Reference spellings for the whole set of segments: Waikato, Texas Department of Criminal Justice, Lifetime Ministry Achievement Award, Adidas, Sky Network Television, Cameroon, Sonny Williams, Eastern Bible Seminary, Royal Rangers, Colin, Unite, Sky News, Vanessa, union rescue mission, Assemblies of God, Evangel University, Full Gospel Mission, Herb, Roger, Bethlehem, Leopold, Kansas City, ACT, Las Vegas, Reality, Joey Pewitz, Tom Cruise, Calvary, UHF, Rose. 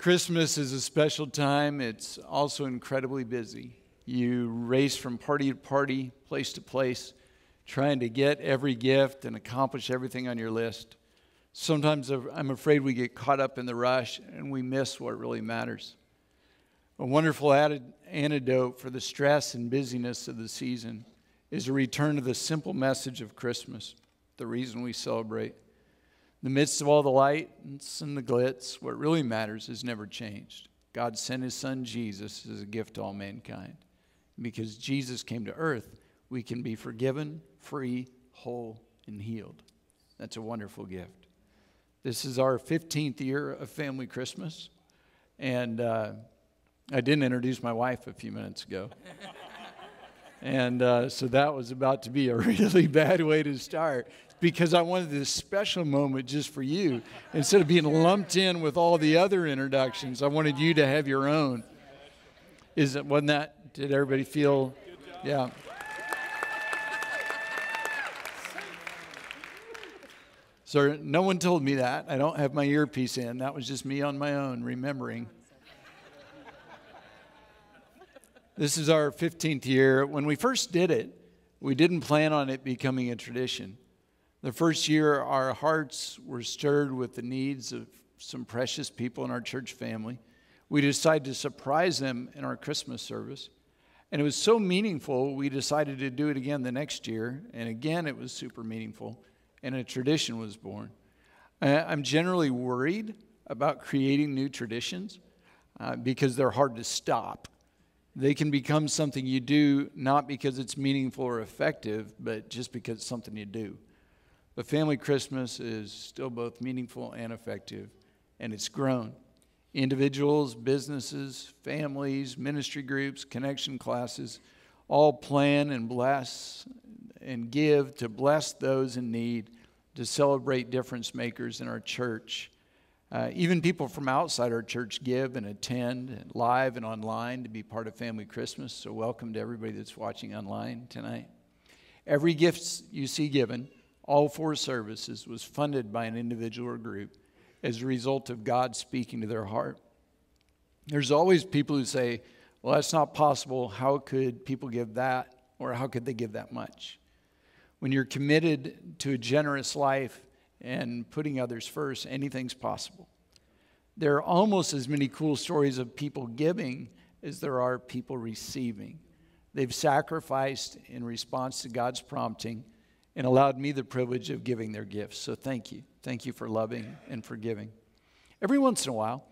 Christmas is a special time. It's also incredibly busy. You race from party to party, place to place, trying to get every gift and accomplish everything on your list. Sometimes I'm afraid we get caught up in the rush and we miss what really matters. A wonderful antidote for the stress and busyness of the season is a return to the simple message of Christmas, the reason we celebrate. In the midst of all the lights and the glitz, what really matters has never changed. God sent his son Jesus as a gift to all mankind. And because Jesus came to earth, we can be forgiven, free, whole, and healed. That's a wonderful gift. This is our 15th year of Family Christmas, and I didn't introduce my wife a few minutes ago. And so that was about to be a really bad way to start, because I wanted this special moment just for you. Instead of being lumped in with all the other introductions, I wanted you to have your own. Wasn't that, did everybody feel? Yeah. So no one told me that. I don't have my earpiece in. That was just me on my own remembering. This is our 15th year. When we first did it, we didn't plan on it becoming a tradition. The first year, our hearts were stirred with the needs of some precious people in our church family. We decided to surprise them in our Christmas service. And it was so meaningful, we decided to do it again the next year. And again, it was super meaningful. And a tradition was born. I'm generally worried about creating new traditions because they're hard to stop. They can become something you do, not because it's meaningful or effective, but just because it's something you do. But Family Christmas is still both meaningful and effective, and it's grown. Individuals, businesses, families, ministry groups, connection classes, all plan and bless and give to bless those in need, to celebrate difference makers in our church. Even people from outside our church give and attend live and online to be part of Family Christmas, so welcome to everybody that's watching online tonight. Every gift you see given, all four services, was funded by an individual or group as a result of God speaking to their heart. There's always people who say, well, that's not possible. How could people give that? Or how could they give that much? When you're committed to a generous life and putting others first, anything's possible. There are almost as many cool stories of people giving as there are people receiving. They've sacrificed in response to God's prompting and allowed me the privilege of giving their gifts. So thank you. Thank you for loving and for giving. Every once in a while,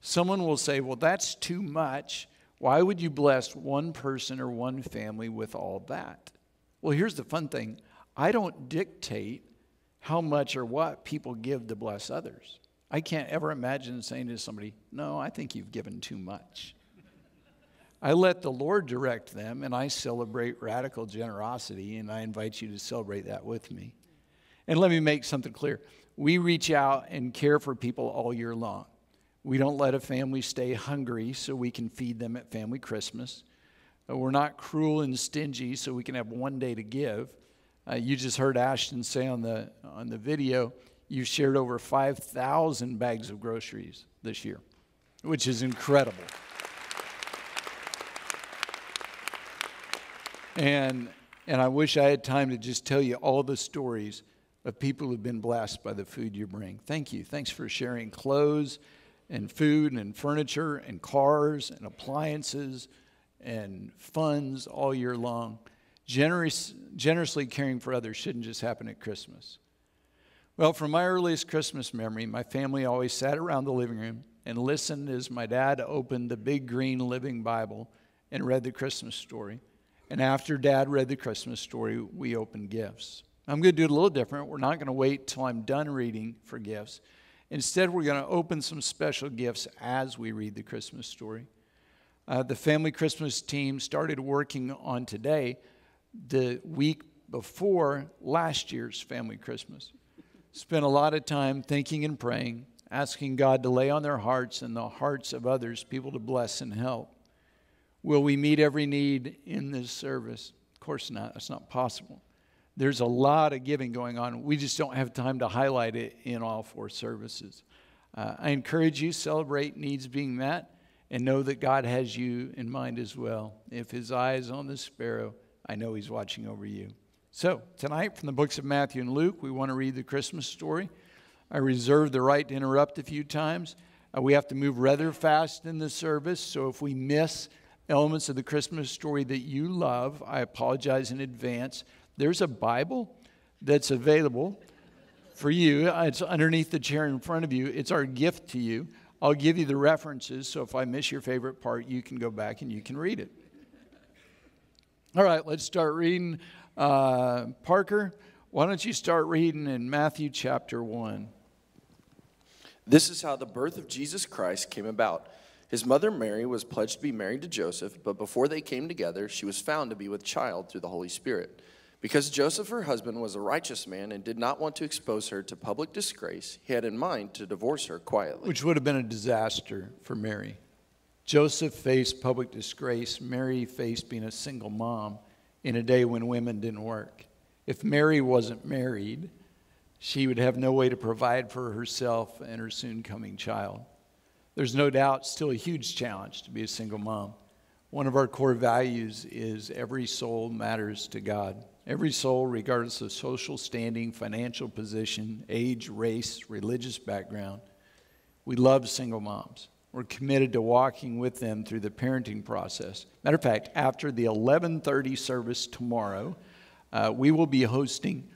someone will say, well, that's too much. Why would you bless one person or one family with all that? Well, here's the fun thing. I don't dictate how much or what people give to bless others. I can't ever imagine saying to somebody, no, I think you've given too much. I let the Lord direct them, and I celebrate radical generosity, and I invite you to celebrate that with me. And let me make something clear. We reach out and care for people all year long. We don't let a family stay hungry so we can feed them at Family Christmas. We're not cruel and stingy so we can have one day to give. You just heard Ashton say on the video, you've shared over 5,000 bags of groceries this year, which is incredible. And I wish I had time to just tell you all the stories of people who've been blessed by the food you bring. Thank you. Thanks for sharing clothes and food and furniture and cars and appliances and funds all year long. Generously caring for others shouldn't just happen at Christmas. Well, from my earliest Christmas memory, my family always sat around the living room and listened as my dad opened the big green Living Bible and read the Christmas story. And after Dad read the Christmas story, we opened gifts. I'm going to do it a little different. We're not going to wait till I'm done reading for gifts. Instead, we're going to open some special gifts as we read the Christmas story. The Family Christmas team started working on today, the week before last year's Family Christmas. Spent a lot of time thinking and praying, asking God to lay on their hearts and the hearts of others, people to bless and help. Will we meet every need in this service? Of course not. That's not possible. There's a lot of giving going on. We just don't have time to highlight it in all four services. I encourage you, celebrate needs being met, and know that God has you in mind as well. If his eye is on the sparrow, I know he's watching over you. So tonight, from the books of Matthew and Luke, we want to read the Christmas story. I reserve the right to interrupt a few times. We have to move rather fast in the service, so if we miss elements of the Christmas story that you love, I apologize in advance. There's a Bible that's available for you. It's underneath the chair in front of you. It's our gift to you. I'll give you the references, so if I miss your favorite part, you can go back and you can read it. All right, let's start reading. Parker, why don't you start reading in Matthew chapter 1. This is how the birth of Jesus Christ came about. His mother Mary was pledged to be married to Joseph, but before they came together, she was found to be with child through the Holy Spirit. Because Joseph, her husband, was a righteous man and did not want to expose her to public disgrace, he had in mind to divorce her quietly. Which would have been a disaster for Mary. Joseph faced public disgrace. Mary faced being a single mom in a day when women didn't work. If Mary wasn't married, she would have no way to provide for herself and her soon-coming child. There's no doubt still a huge challenge to be a single mom. One of our core values is every soul matters to God. Every soul, regardless of social standing, financial position, age, race, religious background. We love single moms. We're committed to walking with them through the parenting process. Matter of fact, after the 11:30 service tomorrow, we will be hosting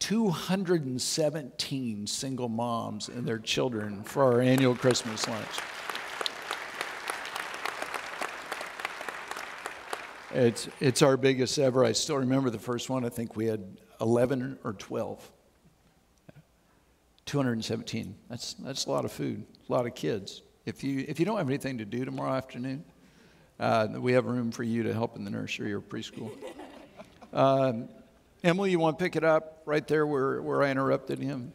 217 single moms and their children for our annual Christmas lunch. It's our biggest ever. I still remember the first one. I think we had 11 or 12. 217. That's a lot of food, a lot of kids. If you don't have anything to do tomorrow afternoon, we have room for you to help in the nursery or preschool. Emily, you want to pick it up right there where I interrupted him?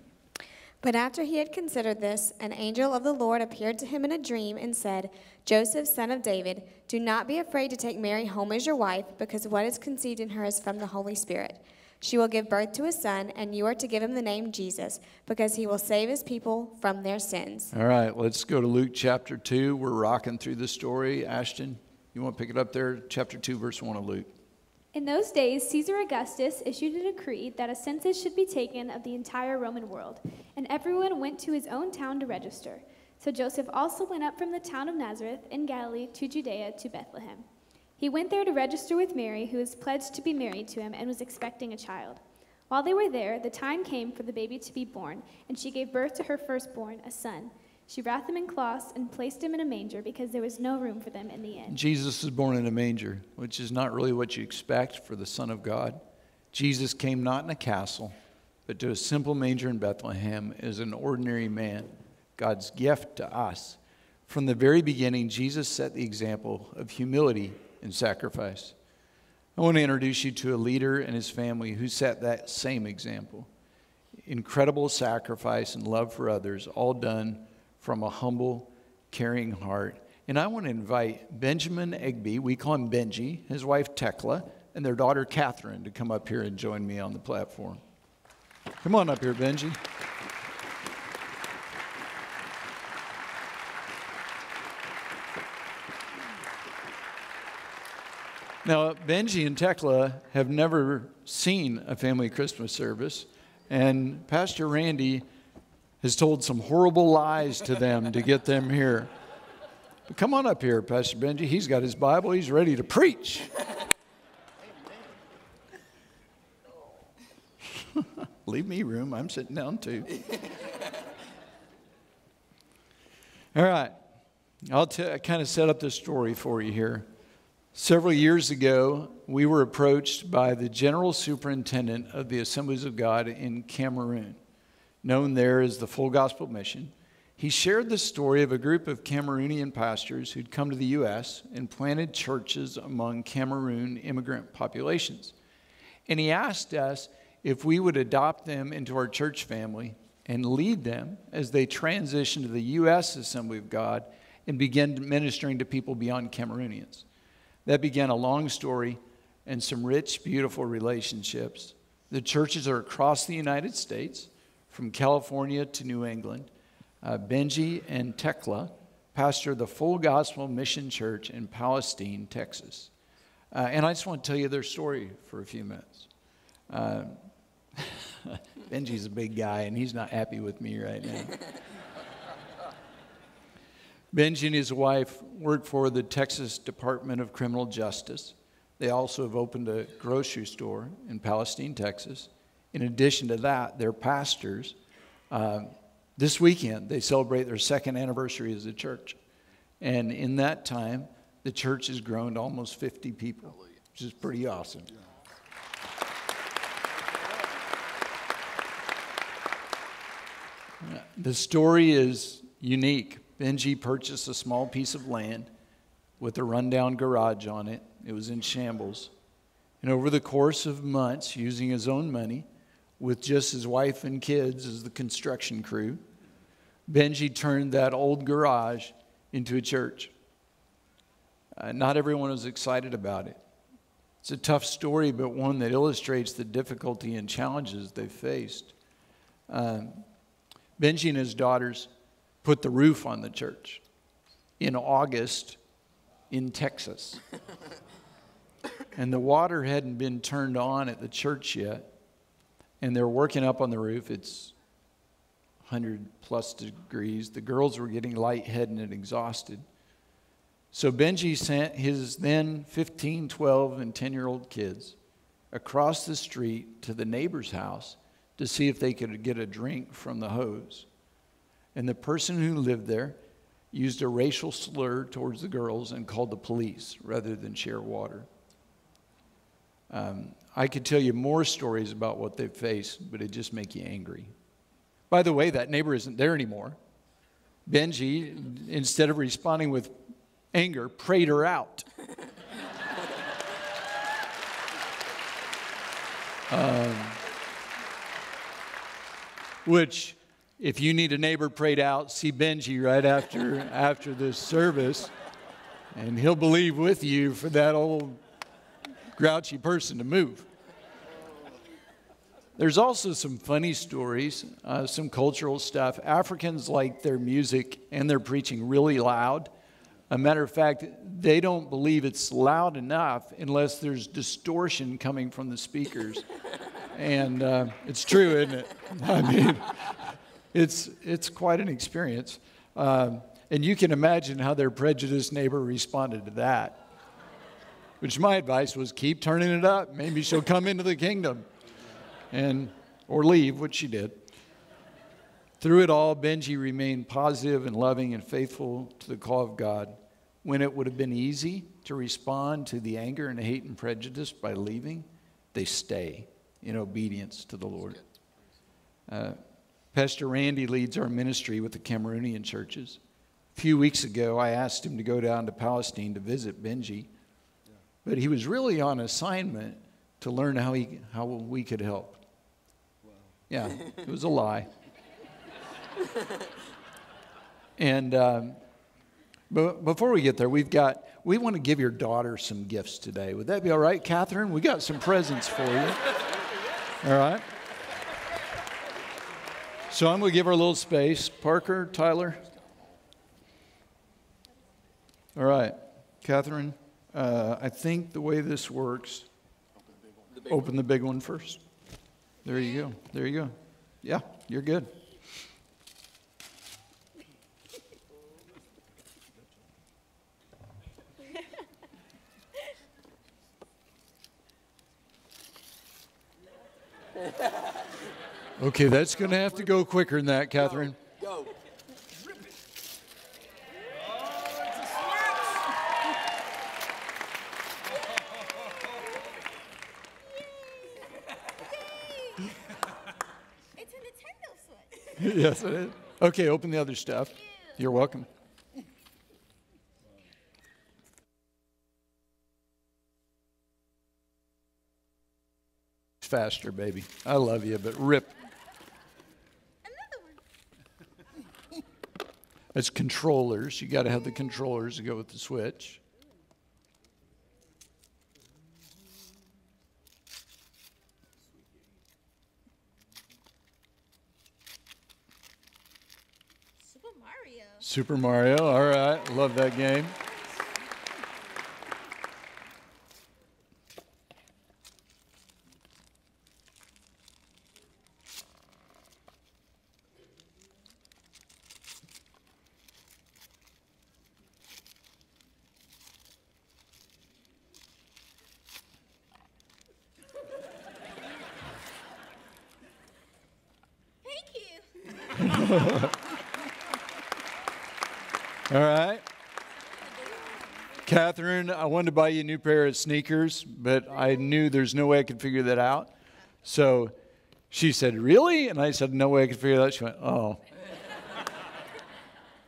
But after he had considered this, an angel of the Lord appeared to him in a dream and said, Joseph, son of David, do not be afraid to take Mary home as your wife, because what is conceived in her is from the Holy Spirit. She will give birth to a son, and you are to give him the name Jesus, because he will save his people from their sins. All right, let's go to Luke chapter 2. We're rocking through the story. Ashton, you want to pick it up there? Chapter 2, verse 1 of Luke. In those days, Caesar Augustus issued a decree that a census should be taken of the entire Roman world, and everyone went to his own town to register. So Joseph also went up from the town of Nazareth in Galilee to Judea to Bethlehem. He went there to register with Mary, who was pledged to be married to him and was expecting a child. While they were there, the time came for the baby to be born, and she gave birth to her firstborn, a son. She wrapped him in cloths and placed him in a manger because there was no room for them in the inn. Jesus was born in a manger, which is not really what you expect for the Son of God. Jesus came not in a castle, but to a simple manger in Bethlehem as an ordinary man, God's gift to us. From the very beginning, Jesus set the example of humility and sacrifice. I want to introduce you to a leader and his family who set that same example. Incredible sacrifice and love for others, all done from a humble, caring heart. And I want to invite Benjamin Egbe, we call him Benji, his wife Tekla, and their daughter Catherine to come up here and join me on the platform. Come on up here, Benji. Now, Benji and Tekla have never seen a family Christmas service, and Pastor Randy has told some horrible lies to them to get them here. But come on up here, Pastor Benji. He's got his Bible. He's ready to preach. Leave me room. I'm sitting down too. All right. I kind of set up this story for you here. Several years ago, we were approached by the General Superintendent of the Assemblies of God in Cameroon, known there as the Full Gospel Mission. He shared the story of a group of Cameroonian pastors who'd come to the U.S. and planted churches among Cameroon immigrant populations. And he asked us if we would adopt them into our church family and lead them as they transition to the U.S. Assembly of God and begin ministering to people beyond Cameroonians. That began a long story and some rich, beautiful relationships. The churches are across the United States, from California to New England. Benji and Tekla pastor the Full Gospel Mission Church in Palestine, Texas. And I just want to tell you their story for a few minutes. Benji's a big guy, and he's not happy with me right now. Benji and his wife work for the Texas Department of Criminal Justice. They also have opened a grocery store in Palestine, Texas. In addition to that, they're pastors. This weekend, they celebrate their second anniversary as a church. And in that time, the church has grown to almost 50 people, which is pretty awesome. The story is unique. Benji purchased a small piece of land with a rundown garage on it. It was in shambles. And over the course of months, using his own money, with just his wife and kids as the construction crew, Benji turned that old garage into a church. Not everyone was excited about it. It's a tough story, but one that illustrates the difficulty and challenges they faced. Benji and his daughters put the roof on the church in August in Texas. And the water hadn't been turned on at the church yet. And they're working up on the roof. It's 100 plus degrees. The girls were getting lightheaded and exhausted. So Benji sent his then 15, 12, and 10-year-old kids across the street to the neighbor's house to see if they could get a drink from the hose. And the person who lived there used a racial slur towards the girls and called the police rather than share water. I could tell you more stories about what they've faced, but it'd just make you angry. By the way, that neighbor isn't there anymore. Benji, instead of responding with anger, prayed her out. Which, if you need a neighbor prayed out, see Benji right after this service, and he'll believe with you for that old grouchy person to move. There's also some funny stories, some cultural stuff. Africans like their music and their preaching really loud. A matter of fact, they don't believe it's loud enough unless there's distortion coming from the speakers. And it's true, isn't it? I mean, it's quite an experience. And you can imagine how their prejudiced neighbor responded to that. Which my advice was, keep turning it up. Maybe she'll come into the kingdom. Or leave, which she did. Through it all, Benji remained positive and loving and faithful to the call of God. When it would have been easy to respond to the anger and hate and prejudice by leaving, they stay in obedience to the Lord. Pastor Randy leads our ministry with the Cameroonian churches. A few weeks ago, I asked him to go down to Palestine to visit Benji. But he was really on assignment to learn how we could help. Wow. Yeah, it was a lie. And but before we get there, we want to give your daughter some gifts today. Would that be all right, Catherine? We got some presents for you. All right. So I'm going to give her a little space. Parker, Tyler. All right, Catherine. I think the way this works, open the big one first. There you go. There you go. Yeah, you're good. Okay, that's going to have to go quicker than that, Catherine. Go. Yes, it is. Okay, open the other stuff. You're welcome. Faster, baby. I love you, but rip. Another one. It's controllers. You got to have the controllers to go with the switch. Super Mario, all right, love that game. Catherine, I wanted to buy you a new pair of sneakers, but I knew there's no way I could figure that out. So she said, really? And I said, no way I could figure that out. She went, oh.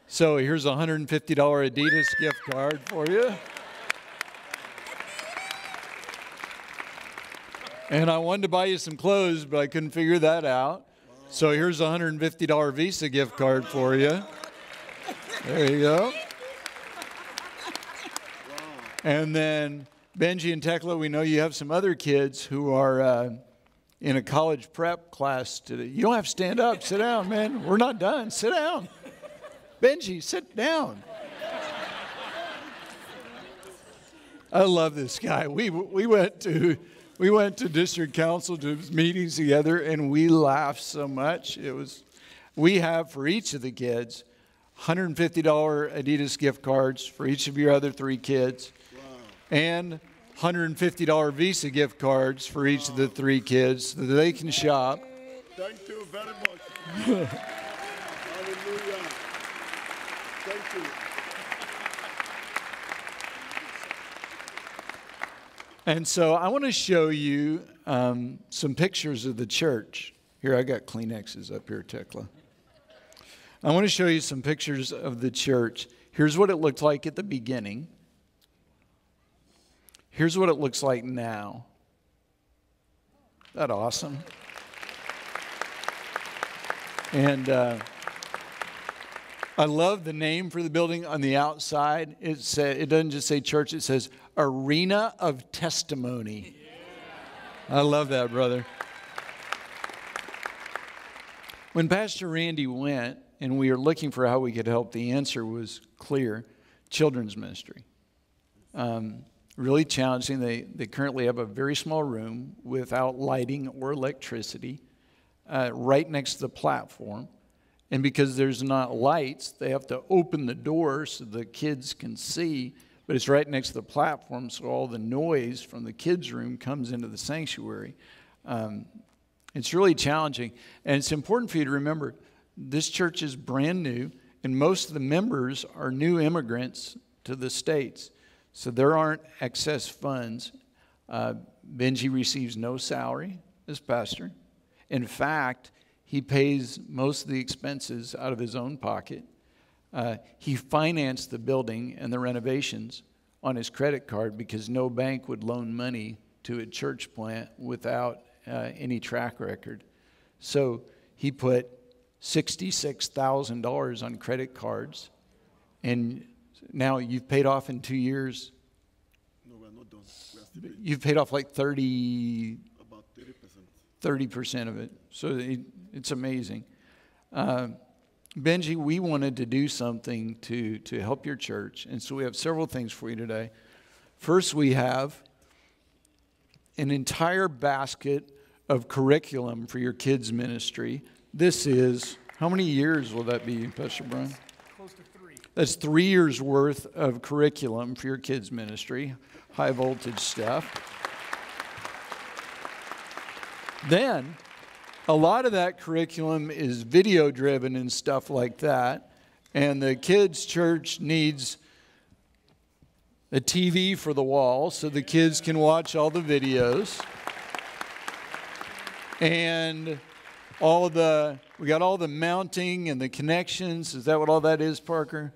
So here's a $150 Adidas gift card for you. And I wanted to buy you some clothes, but I couldn't figure that out. So here's a $150 Visa gift card for you. There you go. And then Benji and Tekla, we know you have some other kids who are in a college prep class today. You don't have to stand up. Sit down, man. We're not done. Sit down. Benji, sit down. I love this guy. We went to district council to meetings together, and we laughed so much. It was, we have for each of the kids $150 Adidas gift cards for each of your other three kids. And $150 Visa gift cards for each of the three kids so that they can shop. Thank you very much. Hallelujah. Thank you. And so I want to show you some pictures of the church. Here, I got Kleenexes up here, Tekla. I want to show you some pictures of the church. Here's what it looked like at the beginning. Here's what it looks like now. Isn't that awesome? And I love the name for the building on the outside. It doesn't just say church, it says Arena of Testimony. Yeah. I love that, brother. When Pastor Randy went and we were looking for how we could help, the answer was clear: children's ministry. Really challenging. They currently have a very small room without lighting or electricity right next to the platform. And because there's not lights, they have to open the door so the kids can see, but it's right next to the platform, so all the noise from the kids' room comes into the sanctuary. It's really challenging. And it's important for you to remember this church is brand new, and most of the members are new immigrants to the States. So there aren't excess funds. Benji receives no salary as pastor. In fact, he pays most of the expenses out of his own pocket. He financed the building and the renovations on his credit card because no bank would loan money to a church plant without any track record. So he put $66,000 on credit cards, and now you've paid off in 2 years. No, we're not done. You've paid off like 30% of it. So it's amazing. Benji, we wanted to do something to help your church. And so we have several things for you today. First, we have an entire basket of curriculum for your kids' ministry. This is, how many years will that be, Pastor Brian? That's 3 years worth of curriculum for your kids' ministry, high voltage stuff. Then, a lot of that curriculum is video driven and stuff like that. And the kids' church needs a TV for the wall so the kids can watch all the videos. And we got all the mounting and the connections. Is that what all that is, Parker?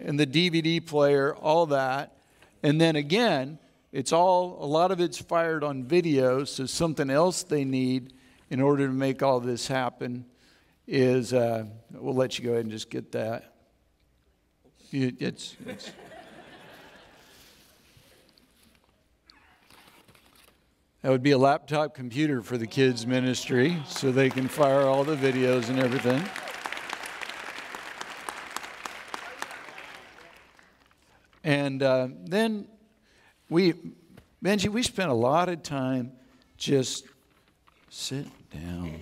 And the DVD player, all that. And then again, a lot of it's fired on video, so something else they need in order to make all this happen is, we'll let you go ahead and just get that. That would be a laptop computer for the kids' ministry so they can fire all the videos and everything. And then Benji, we spent a lot of time just sit down.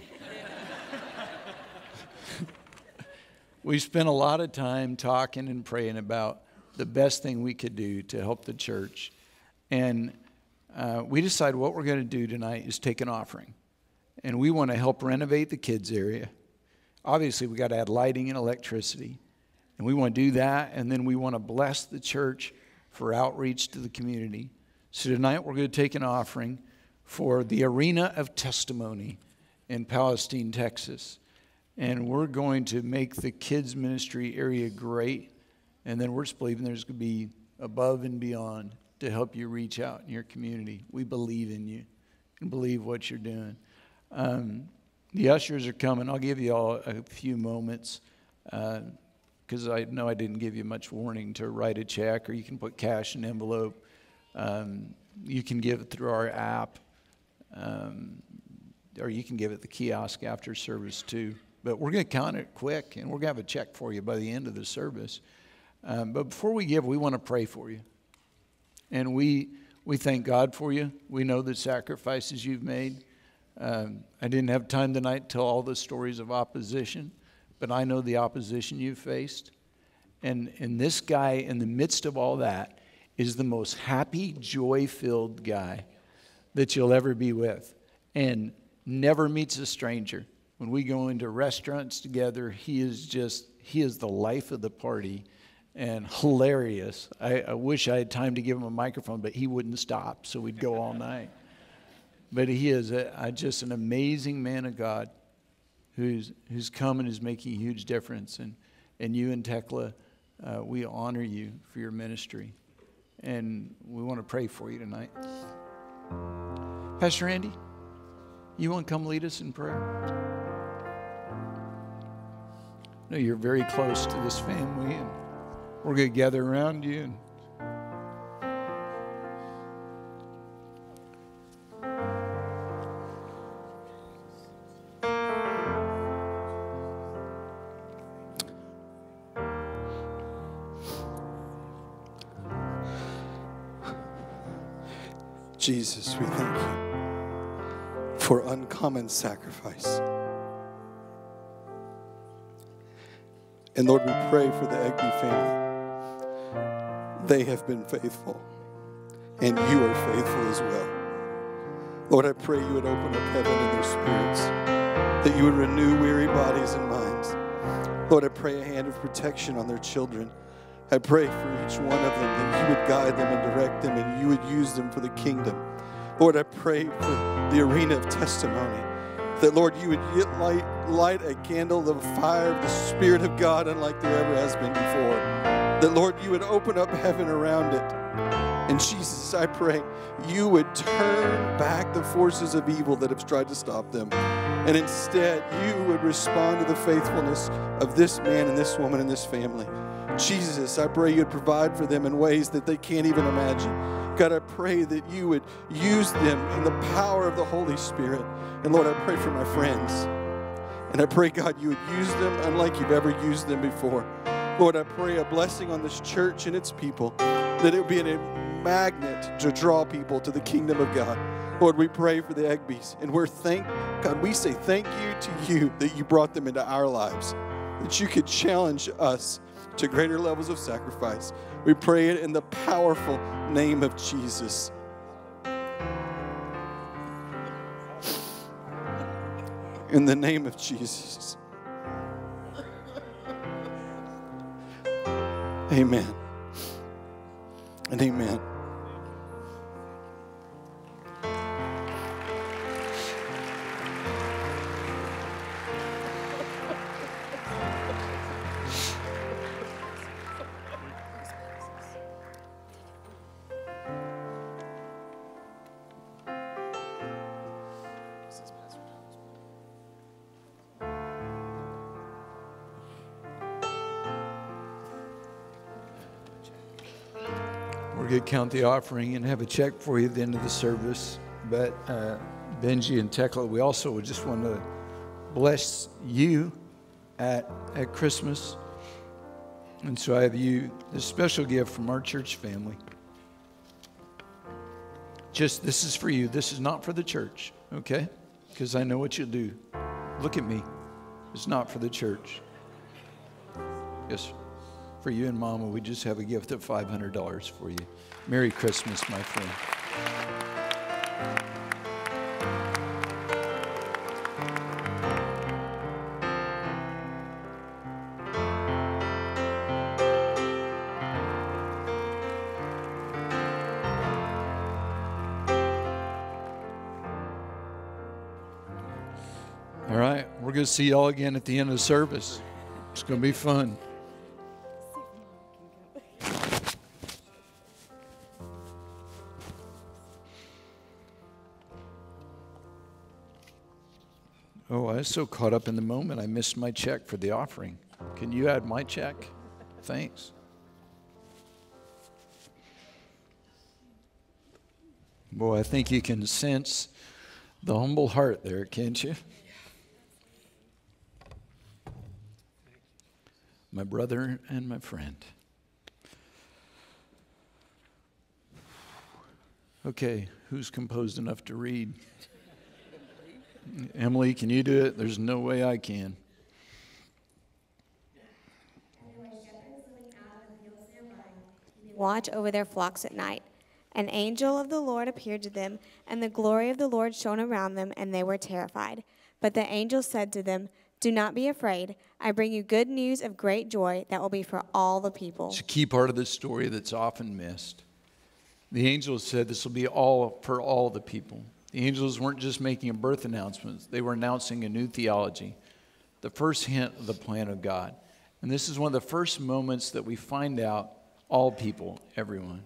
We spent a lot of time talking and praying about the best thing we could do to help the church. And we decided what we're going to do tonight is take an offering. And we want to help renovate the kids' area. Obviously, we got to add lighting and electricity. And we want to do that. And then we want to bless the church for outreach to the community. So tonight we're going to take an offering for the Arena of Testimony in Palestine, Texas. And we're going to make the kids' ministry area great. And then we're just believing there's going to be above and beyond to help you reach out in your community. We believe in you and believe what you're doing. The ushers are coming. I'll give you all a few moments because I know I didn't give you much warning to write a check, or you can put cash in an envelope. You can give it through our app, or you can give it at the kiosk after service too. But we're going to count it quick, and we're going to have a check for you by the end of the service. But before we give, we want to pray for you. And we thank God for you. We know the sacrifices you've made. I didn't have time tonight to tell all the stories of opposition, but I know the opposition you've faced. And this guy, in the midst of all that, is the most happy, joy-filled guy that you'll ever be with, and never meets a stranger. When we go into restaurants together, he is the life of the party and hilarious. I wish I had time to give him a microphone, but he wouldn't stop, so we'd go all night. But he is just an amazing man of God who's come and is making a huge difference. And you and Tekla, we honor you for your ministry. And we want to pray for you tonight. Pastor Andy, you want to come lead us in prayer? No, you're very close to this family, and we're going to gather around you. And Jesus, we thank you for uncommon sacrifice. And Lord, we pray for the Egbe family. They have been faithful, and you are faithful as well. Lord, I pray you would open up heaven in their spirits, that you would renew weary bodies and minds. Lord, I pray a hand of protection on their children. I pray for each one of them that you would guide them and direct them, and you would use them for the kingdom. Lord, I pray for the Arena of Testimony, that, Lord, you would light a candle of fire of the Spirit of God unlike there ever has been before. That, Lord, you would open up heaven around it. And Jesus, I pray you would turn back the forces of evil that have tried to stop them. And instead, you would respond to the faithfulness of this man and this woman and this family. Jesus, I pray you'd provide for them in ways that they can't even imagine. God, I pray that you would use them in the power of the Holy Spirit. And, Lord, I pray for my friends. And I pray, God, you would use them unlike you've ever used them before. Lord, I pray a blessing on this church and its people, that it would be a magnet to draw people to the kingdom of God. Lord, we pray for the Egbes, and God, we say thank you to you that you brought them into our lives, that you could challenge us to greater levels of sacrifice. We pray it in the powerful name of Jesus. In the name of Jesus. Amen. And amen. Count the offering and have a check for you at the end of the service. But Benji and Tekla, we also would just want to bless you at Christmas. And so I have you this special gift from our church family. Just, this is for you. This is not for the church, okay? Because I know what you'll do. Look at me. It's not for the church. Yes, for you and Mama, we just have a gift of $500 for you. Merry Christmas, my friend. We're going to see y'all again at the end of the service. It's going to be fun. Oh, I was so caught up in the moment, I missed my check for the offering. Can you add my check? Thanks. Boy, I think you can sense the humble heart there, can't you? My brother and my friend. Okay, who's composed enough to read? Emily, can you do it? There's no way I can. Watch over their flocks at night. An angel of the Lord appeared to them, and the glory of the Lord shone around them, and they were terrified. But the angel said to them, "Do not be afraid. I bring you good news of great joy that will be for all the people." It's a key part of this story that's often missed. The angels said this will be all for all the people. The angels weren't just making a birth announcement. They were announcing a new theology, the first hint of the plan of God. And this is one of the first moments that we find out all people, everyone.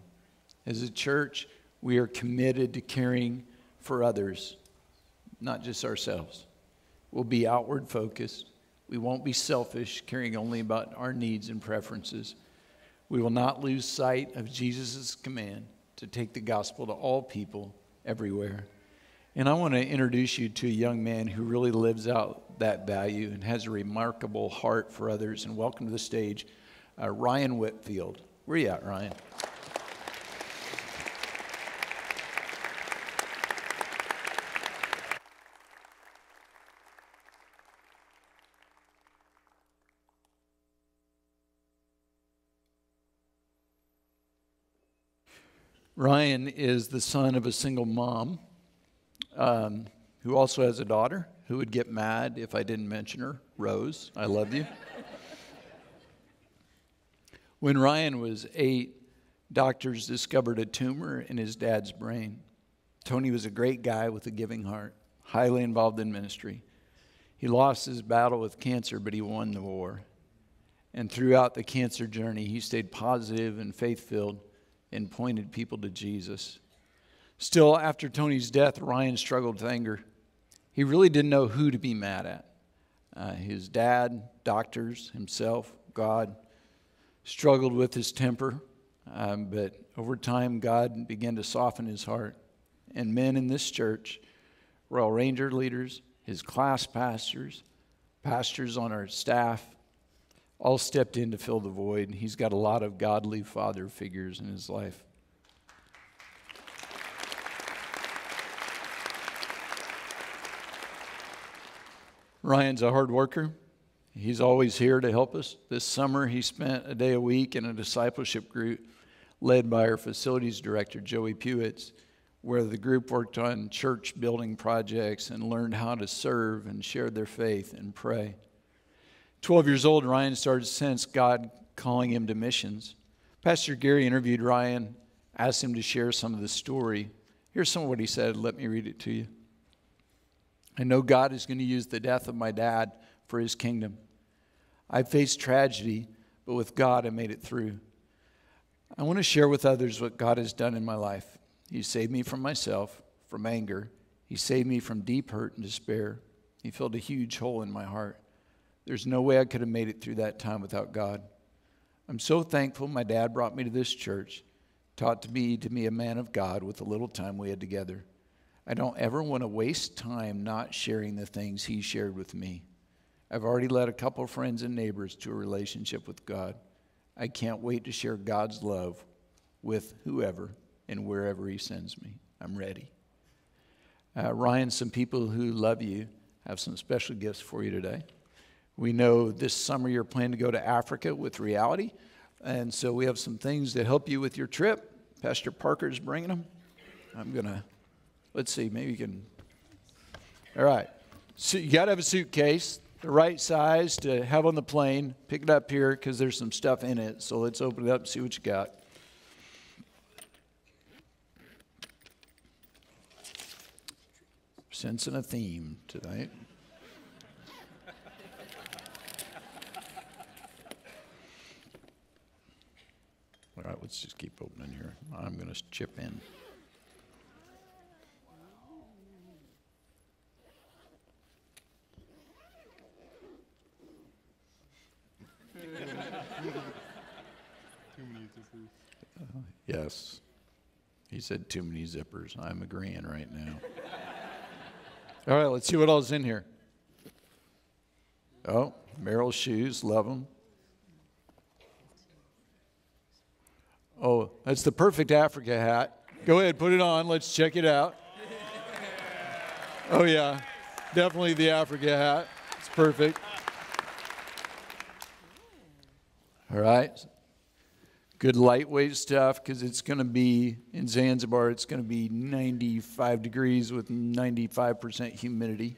As a church, we are committed to caring for others, not just ourselves. We'll be outward focused. We won't be selfish, caring only about our needs and preferences. We will not lose sight of Jesus' command to take the gospel to all people everywhere. And I want to introduce you to a young man who really lives out that value and has a remarkable heart for others. And welcome to the stage, Ryan Whitfield. Where are you at, Ryan? Ryan is the son of a single mom who also has a daughter who would get mad if I didn't mention her, Rose. I love you. When Ryan was 8, doctors discovered a tumor in his dad's brain. Tony was a great guy with a giving heart, highly involved in ministry. He lost his battle with cancer, but he won the war. And throughout the cancer journey, he stayed positive and faith-filled and pointed people to Jesus. Still, after Tony's death, Ryan struggled with anger. He really didn't know who to be mad at. His dad, doctors, himself, God. Struggled with his temper, but over time, God began to soften his heart. And men in this church, Royal Ranger leaders, his class pastors, pastors on our staff, all stepped in to fill the void, and he's got a lot of godly father figures in his life. Ryan's a hard worker. He's always here to help us. This summer, he spent a day a week in a discipleship group led by our facilities director, Joey Pewitz, where the group worked on church building projects and learned how to serve and share their faith and pray. 12 years old, Ryan started to sense God calling him to missions. Pastor Gary interviewed Ryan, asked him to share some of the story. Here's some of what he said. Let me read it to you. "I know God is going to use the death of my dad for his kingdom. I faced tragedy, but with God, I made it through. I want to share with others what God has done in my life. He saved me from myself, from anger. He saved me from deep hurt and despair. He filled a huge hole in my heart. There's no way I could have made it through that time without God. I'm so thankful my dad brought me to this church, taught me to be a man of God with the little time we had together. I don't ever want to waste time not sharing the things he shared with me. I've already led a couple friends and neighbors to a relationship with God. I can't wait to share God's love with whoever and wherever he sends me. I'm ready. Ryan, some people who love you have some special gifts for you today. We know this summer you're planning to go to Africa with Reality, and so we have some things that help you with your trip. Pastor Parker's bringing them. Let's see, maybe you can, all right. So you got to have a suitcase, the right size to have on the plane. Pick it up here because there's some stuff in it. So let's open it up and see what you got. Sensing a theme tonight. All right, let's just keep opening here. I'm going to chip in. Yes. He said too many zippers. I'm agreeing right now. All right, let's see what all's in here. Oh, Merrill's shoes, love them. Oh, that's the perfect Africa hat. Go ahead, put it on. Let's check it out. Oh, yeah, definitely the Africa hat. It's perfect. All right, good lightweight stuff because it's going to be in Zanzibar. It's going to be 95 degrees with 95% humidity.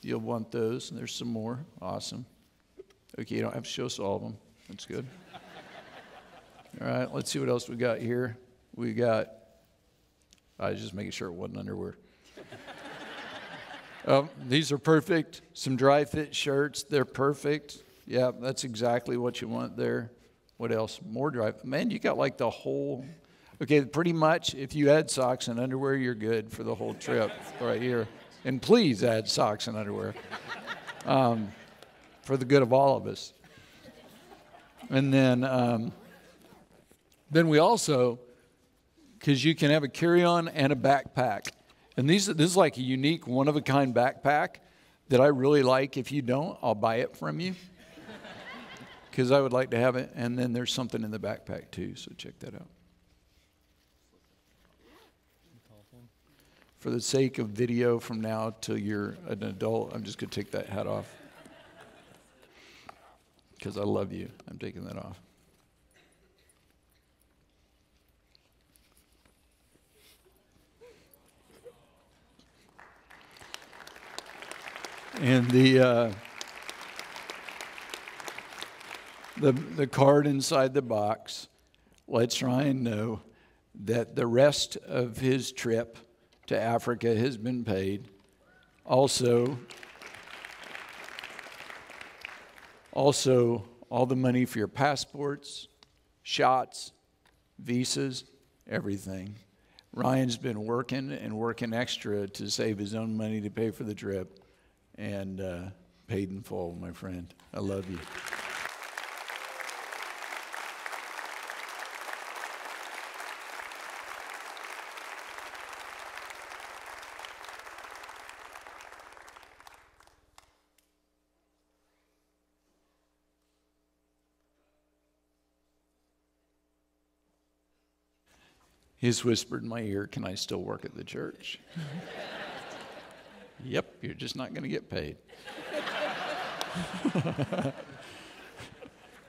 You'll want those. And there's some more. Awesome. Okay, you don't have to show us all of them. That's good. All right, let's see what else we got here. We got, I was just making sure it wasn't underwear. These are perfect. Some dry fit shirts. They're perfect. Yeah, that's exactly what you want there. What else? More dry. Man, you got like the whole, okay, pretty much if you add socks and underwear, you're good for the whole trip right here. And please add socks and underwear for the good of all of us. And then we also, because you can have a carry-on and a backpack. And this is like a unique, one-of-a-kind backpack that I really like. If you don't, I'll buy it from you because I would like to have it. And then there's something in the backpack, too, so check that out. For the sake of video from now till you're an adult, I'm just going to take that hat off because I love you. I'm taking that off. And the card inside the box lets Ryan know that the rest of his trip to Africa has been paid. Also all the money for your passports, shots, visas, everything. Ryan's been working and working extra to save his own money to pay for the trip. And paid in full, my friend. I love you. He's whispered in my ear, "Can I still work at the church?" Yep, you're just not going to get paid.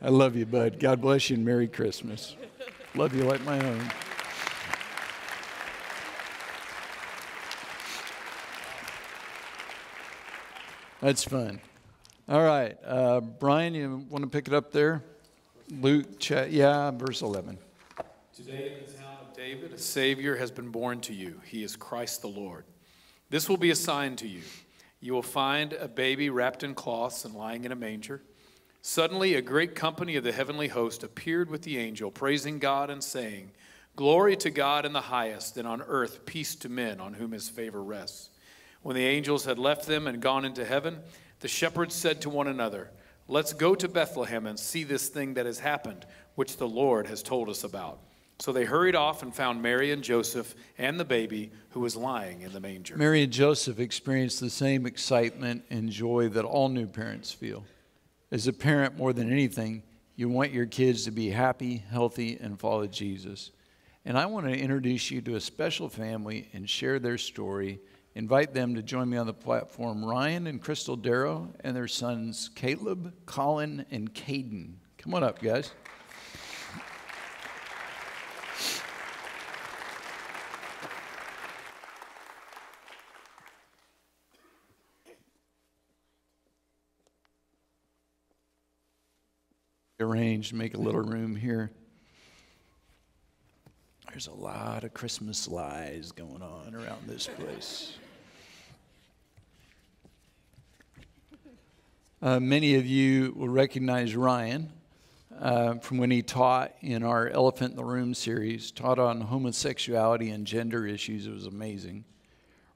I love you, bud. God bless you and Merry Christmas. Love you like my own. That's fun. All right. Brian, you want to pick it up there? Luke, yeah, verse 11. Today in the town of David, a Savior has been born to you. He is Christ the Lord. This will be a sign to you. You will find a baby wrapped in cloths and lying in a manger. Suddenly, a great company of the heavenly host appeared with the angel, praising God and saying, "Glory to God in the highest, and on earth peace to men on whom his favor rests." When the angels had left them and gone into heaven, the shepherds said to one another, "Let's go to Bethlehem and see this thing that has happened, which the Lord has told us about." So they hurried off and found Mary and Joseph and the baby who was lying in the manger. Mary and Joseph experienced the same excitement and joy that all new parents feel. As a parent, more than anything, You want your kids to be happy, healthy, and follow Jesus. And I want to introduce you to a special family and share their story. Invite them to join me on the platform, Ryan and Crystal Darrow, and their sons, Caleb, Colin, and Caden. Come on up, guys. Arrange, make a little room here. There's a lot of Christmas lies going on around this place. Many of you will recognize Ryan from when he taught in our Elephant in the Room series, taught on homosexuality and gender issues. It was amazing.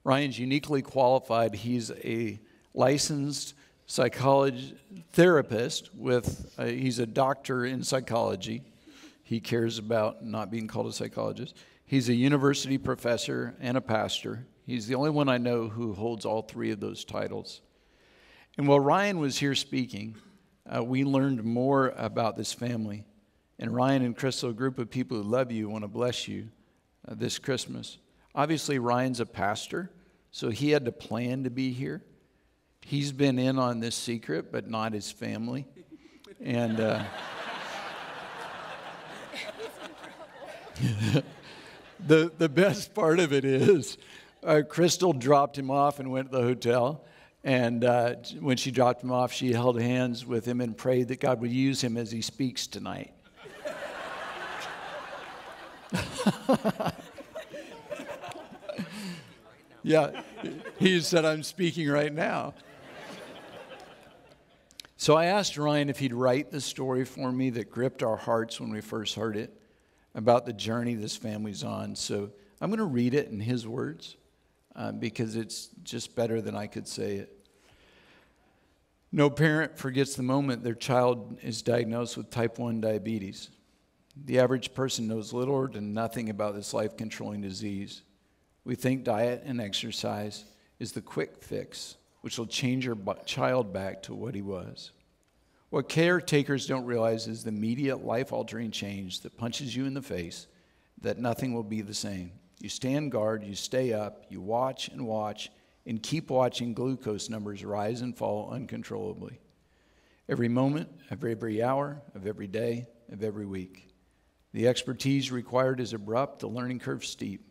Ryan's uniquely qualified. He's a licensed psychologist therapist with he's a doctor in psychology. He cares about not being called a psychologist. He's a university professor and a pastor. He's the only one I know who holds all three of those titles. And while Ryan was here speaking, we learned more about this family. And Ryan and Crystal, a group of people who love you, want to bless you this Christmas. Obviously, Ryan's a pastor, so he had to plan to be here. He's been in on this secret, but not his family. And the best part of it is Crystal dropped him off and went to the hotel. And when she dropped him off, she held hands with him and prayed that God would use him as he speaks tonight. Yeah, he said, I'm speaking right now. So I asked Ryan if he'd write the story for me that gripped our hearts when we first heard it about the journey this family's on. So I'm going to read it in his words because it's just better than I could say it. No parent forgets the moment their child is diagnosed with type 1 diabetes. The average person knows little or nothing about this life-controlling disease. We think diet and exercise is the quick fix, which will change your child back to what he was. What caretakers don't realize is the immediate life-altering change that punches you in the face, that nothing will be the same. You stand guard, you stay up, you watch, and keep watching glucose numbers rise and fall uncontrollably. Every moment, of every hour, of every day, of every week. The expertise required is abrupt, the learning curve steep.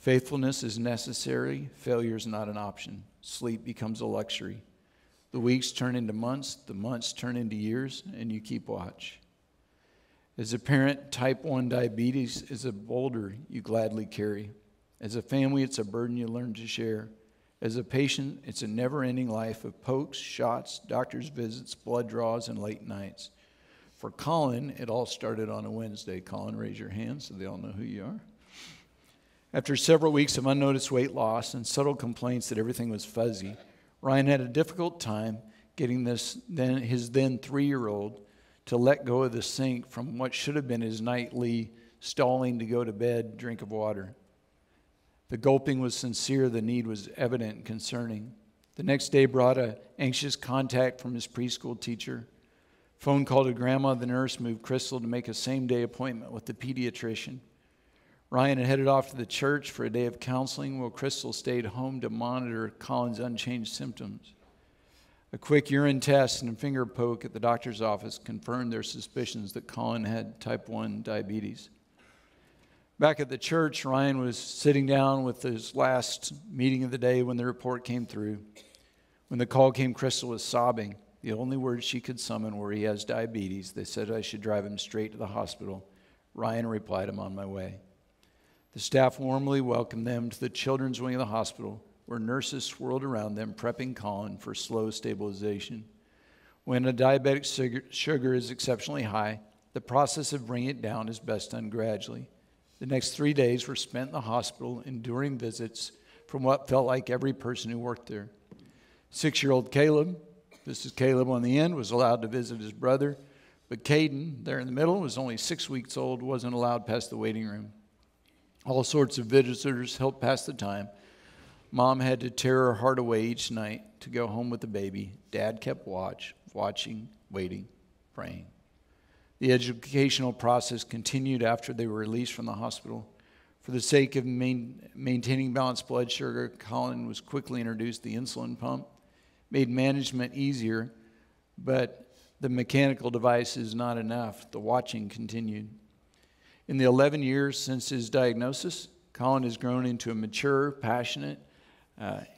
Faithfulness is necessary. Failure is not an option. Sleep becomes a luxury. The weeks turn into months. The months turn into years, and you keep watch. As a parent, type 1 diabetes is a boulder you gladly carry. As a family, it's a burden you learn to share. As a patient, it's a never-ending life of pokes, shots, doctor's visits, blood draws, and late nights. For Colin, it all started on a Wednesday. Colin, raise your hand so they all know who you are. After several weeks of unnoticed weight loss and subtle complaints that everything was fuzzy, Ryan had a difficult time getting his then 3-year-old to let go of the sink from what should have been his nightly stalling to go to bed, drink of water. The gulping was sincere, the need was evident and concerning. The next day brought an anxious contact from his preschool teacher. Phone call to Grandma, the nurse, moved Crystal to make a same-day appointment with the pediatrician. Ryan had headed off to the church for a day of counseling while Crystal stayed home to monitor Colin's unchanged symptoms. A quick urine test and a finger poke at the doctor's office confirmed their suspicions that Colin had type 1 diabetes. Back at the church, Ryan was sitting down with his last meeting of the day when the report came through. When the call came, Crystal was sobbing. The only words she could summon were, "He has diabetes. They said I should drive him straight to the hospital." Ryan replied, "I'm on my way." The staff warmly welcomed them to the children's wing of the hospital, where nurses swirled around them, prepping Colin for slow stabilization. When a diabetic sugar is exceptionally high, the process of bringing it down is best done gradually. The next 3 days were spent in the hospital, enduring visits from what felt like every person who worked there. 6-year-old Caleb, this is Caleb on the end, was allowed to visit his brother, but Caden, there in the middle, was only 6 weeks old, wasn't allowed past the waiting room. All sorts of visitors helped pass the time. Mom had to tear her heart away each night to go home with the baby. Dad kept watching, waiting, praying. The educational process continued after they were released from the hospital. For the sake of maintaining balanced blood sugar, Colin was quickly introduced to the insulin pump, made management easier, but the mechanical device is not enough. The watching continued. In the 11 years since his diagnosis, Colin has grown into a mature, passionate,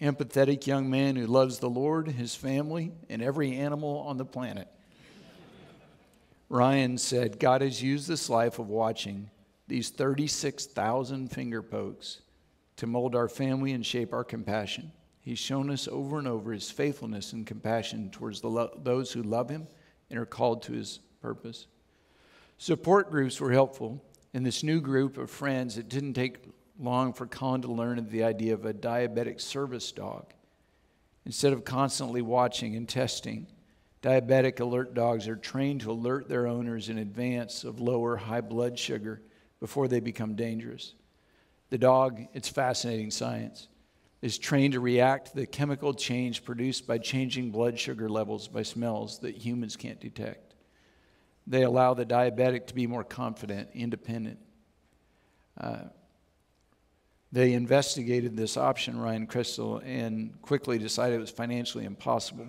empathetic young man who loves the Lord, his family, and every animal on the planet. Ryan said, God has used this life of watching, these 36,000 finger pokes, to mold our family and shape our compassion. He's shown us over and over his faithfulness and compassion towards those who love him and are called to his purpose. Support groups were helpful. In this new group of friends, it didn't take long for Colin to learn of the idea of a diabetic service dog. Instead of constantly watching and testing, diabetic alert dogs are trained to alert their owners in advance of low or high blood sugar before they become dangerous. The dog, it's fascinating science, is trained to react to the chemical change produced by changing blood sugar levels by smells that humans can't detect. They allow the diabetic to be more confident, independent. They investigated this option, Ryan Crystal, and quickly decided it was financially impossible.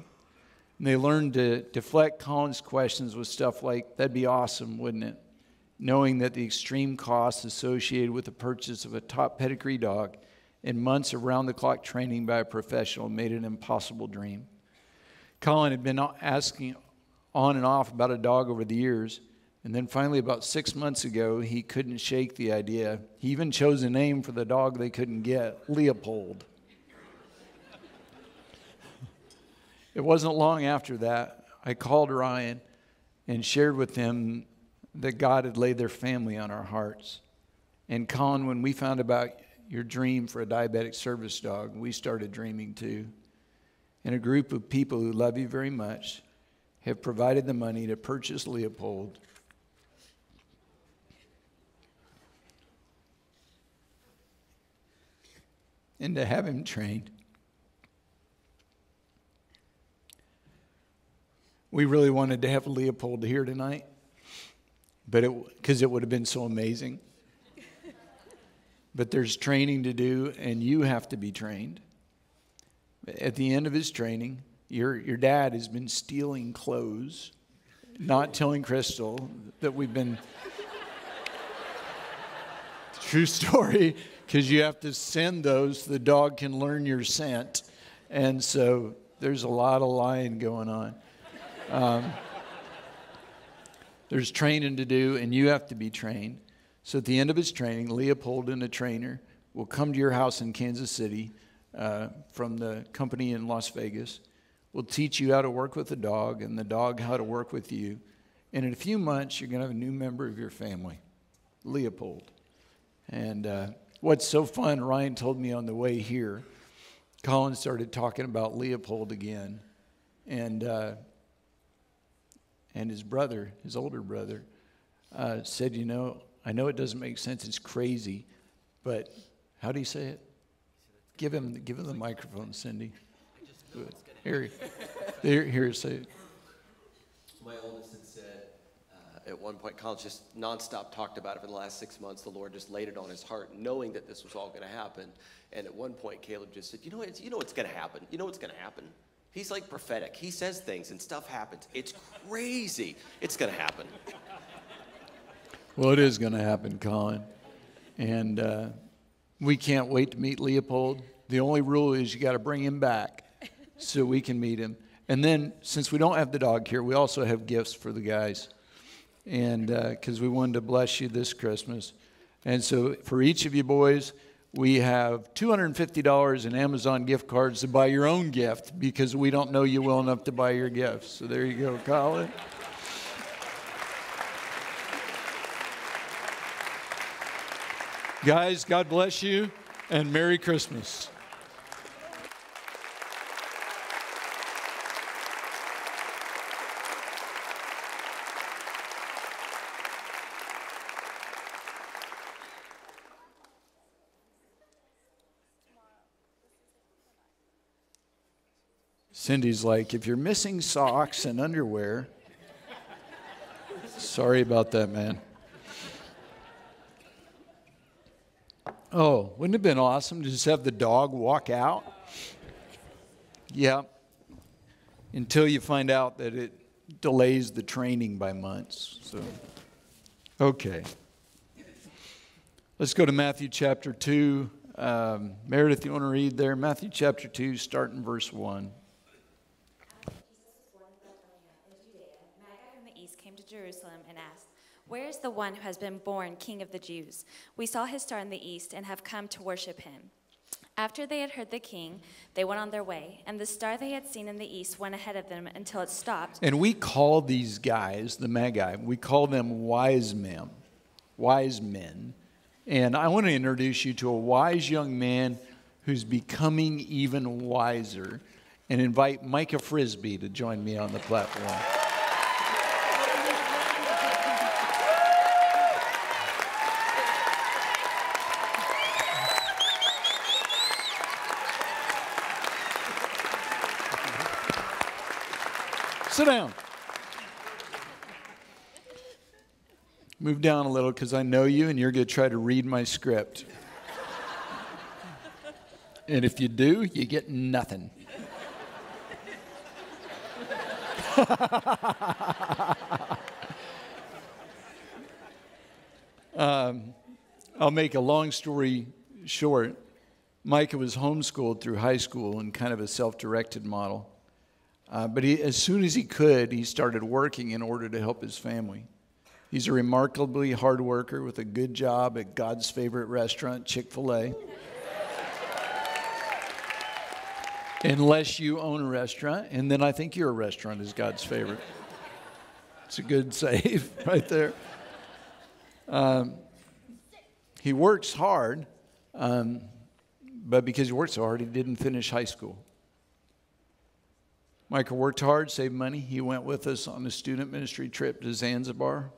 And they learned to deflect Colin's questions with stuff like, that'd be awesome, wouldn't it? Knowing that the extreme costs associated with the purchase of a top pedigree dog and months of round-the-clock training by a professional made an impossible dream. Colin had been asking on and off about a dog over the years, and then finally about 6 months ago, he couldn't shake the idea. He even chose a name for the dog they couldn't get, Leopold. It wasn't long after that, I called Ryan and shared with him that God had laid their family on our hearts. And Colin, when we found about your dream for a diabetic service dog, we started dreaming too. And a group of people who love you very much have provided the money to purchase Leopold. And to have him trained. We really wanted to have Leopold here tonight, but because it would have been so amazing. But there's training to do, and you have to be trained. At the end of his training, your dad has been stealing clothes, not telling Crystal that we've been. True story, because you have to send those. The dog can learn your scent, and so there's a lot of lying going on. There's training to do, and you have to be trained. So at the end of his training, Leopold and a trainer will come to your house in Kansas City from the company in Las Vegas. We'll teach you how to work with the dog and the dog how to work with you. And in a few months, you're going to have a new member of your family, Leopold. And what's so fun, Ryan told me on the way here, Colin started talking about Leopold again. And his brother, his older brother, said, you know, I know it doesn't make sense, it's crazy, but how do you say it? Give him the microphone, Cindy. Here, say it. My oldest had said at one point, Colin just nonstop talked about it for the last 6 months. The Lord just laid it on his heart, knowing that this was all going to happen. And at one point, Caleb just said, you know what's going to happen. You know what's going to happen. He's like prophetic. He says things and stuff happens. It's crazy. It's going to happen. Well, it is going to happen, Colin. And we can't wait to meet Leopold. The only rule is you got to bring him back so we can meet him. And then, since we don't have the dog here, we also have gifts for the guys. And because we wanted to bless you this Christmas. And so for each of you boys, we have $250 in Amazon gift cards to buy your own gift because we don't know you well enough to buy your gifts. So there you go, Colin. Guys, God bless you, and Merry Christmas. Cindy's like, if you're missing socks and underwear, Sorry about that, man. Oh, wouldn't it have been awesome to just have the dog walk out? Yeah. Until you find out that it delays the training by months. So, okay. Let's go to Matthew chapter 2. Meredith, you want to read there? Matthew chapter 2, starting verse 1. Jerusalem and asked, "Where is the one who has been born King of the Jews? We saw his star in the east and have come to worship him." After they had heard the king, they went on their way, and the star they had seen in the east went ahead of them until it stopped. And we call these guys, the Magi, we call them wise men. And I want to introduce you to a wise young man who's becoming even wiser, and invite Micah Frisbee to join me on the platform. Sit down. Move down a little because I know you and you're going to try to read my script. And if you do, you get nothing. I'll make a long story short. Micah was homeschooled through high school in kind of a self-directed model. But as soon as he could, he started working in order to help his family. He's a remarkably hard worker with a good job at God's favorite restaurant, Chick-fil-A. Unless you own a restaurant, and then I think your restaurant is God's favorite. It's a good save right there. He works hard, but because he worked so hard, he didn't finish high school. Micah worked hard, saved money. He went with us on a student ministry trip to Zanzibar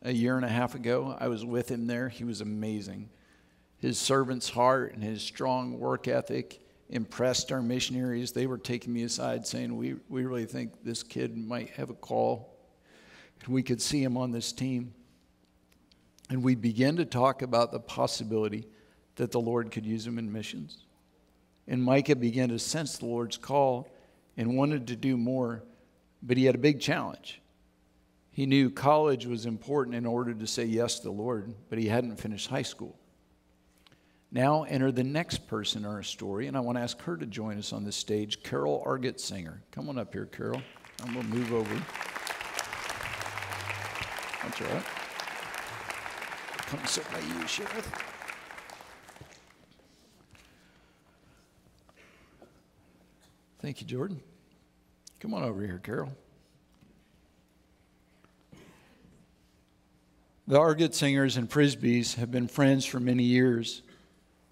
a year and a half ago. I was with him there. He was amazing. His servant's heart and his strong work ethic impressed our missionaries. They were taking me aside saying, we really think this kid might have a call. And we could see him on this team. And we began to talk about the possibility that the Lord could use him in missions. And Micah began to sense the Lord's call and wanted to do more, but he had a big challenge. He knew college was important in order to say yes to the Lord, but he hadn't finished high school. Now enter the next person in our story, and I want to ask her to join us on this stage, Carol Argettsinger. Come on up here, Carol. I'm going to move over. That's all right. Come sit by you, Sheriff. Thank you, Jordan. Come on over here, Carol. The Argettsingers and Frisbees have been friends for many years.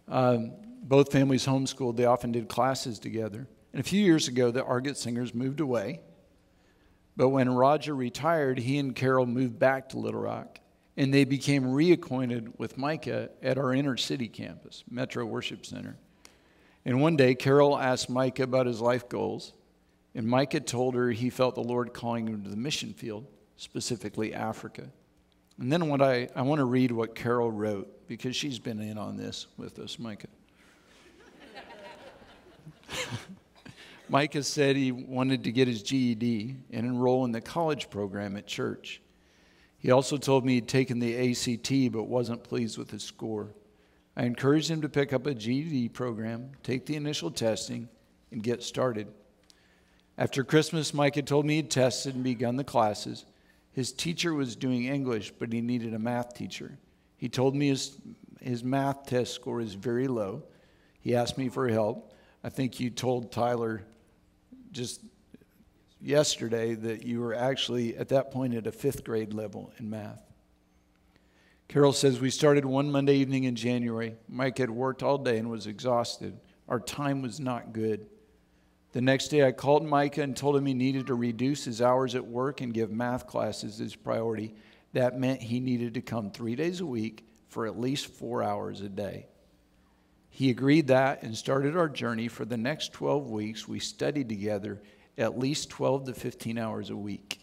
Both families homeschooled. They often did classes together. And a few years ago, the Argettsingers moved away. But when Roger retired, he and Carol moved back to Little Rock. And they became reacquainted with Micah at our inner city campus, Metro Worship Center. And one day, Carol asked Micah about his life goals, and Micah told her he felt the Lord calling him to the mission field, specifically Africa. And then what I want to read what Carol wrote, because she's been in on this with us, Micah. Micah said he wanted to get his GED and enroll in the college program at church. He also told me he'd taken the ACT but wasn't pleased with his score. I encouraged him to pick up a GED program, take the initial testing, and get started. After Christmas, Micah told me he'd tested and begun the classes. His teacher was doing English, but he needed a math teacher. He told me his math test score is very low. He asked me for help. I think you told Tyler just yesterday that you were actually at that point at a fifth grade level in math. Carol says, we started one Monday evening in January. Mike had worked all day and was exhausted. Our time was not good. The next day I called Micah and told him he needed to reduce his hours at work and give math classes his priority. That meant he needed to come 3 days a week for at least 4 hours a day. He agreed that and started our journey. For the next 12 weeks, we studied together at least 12 to 15 hours a week.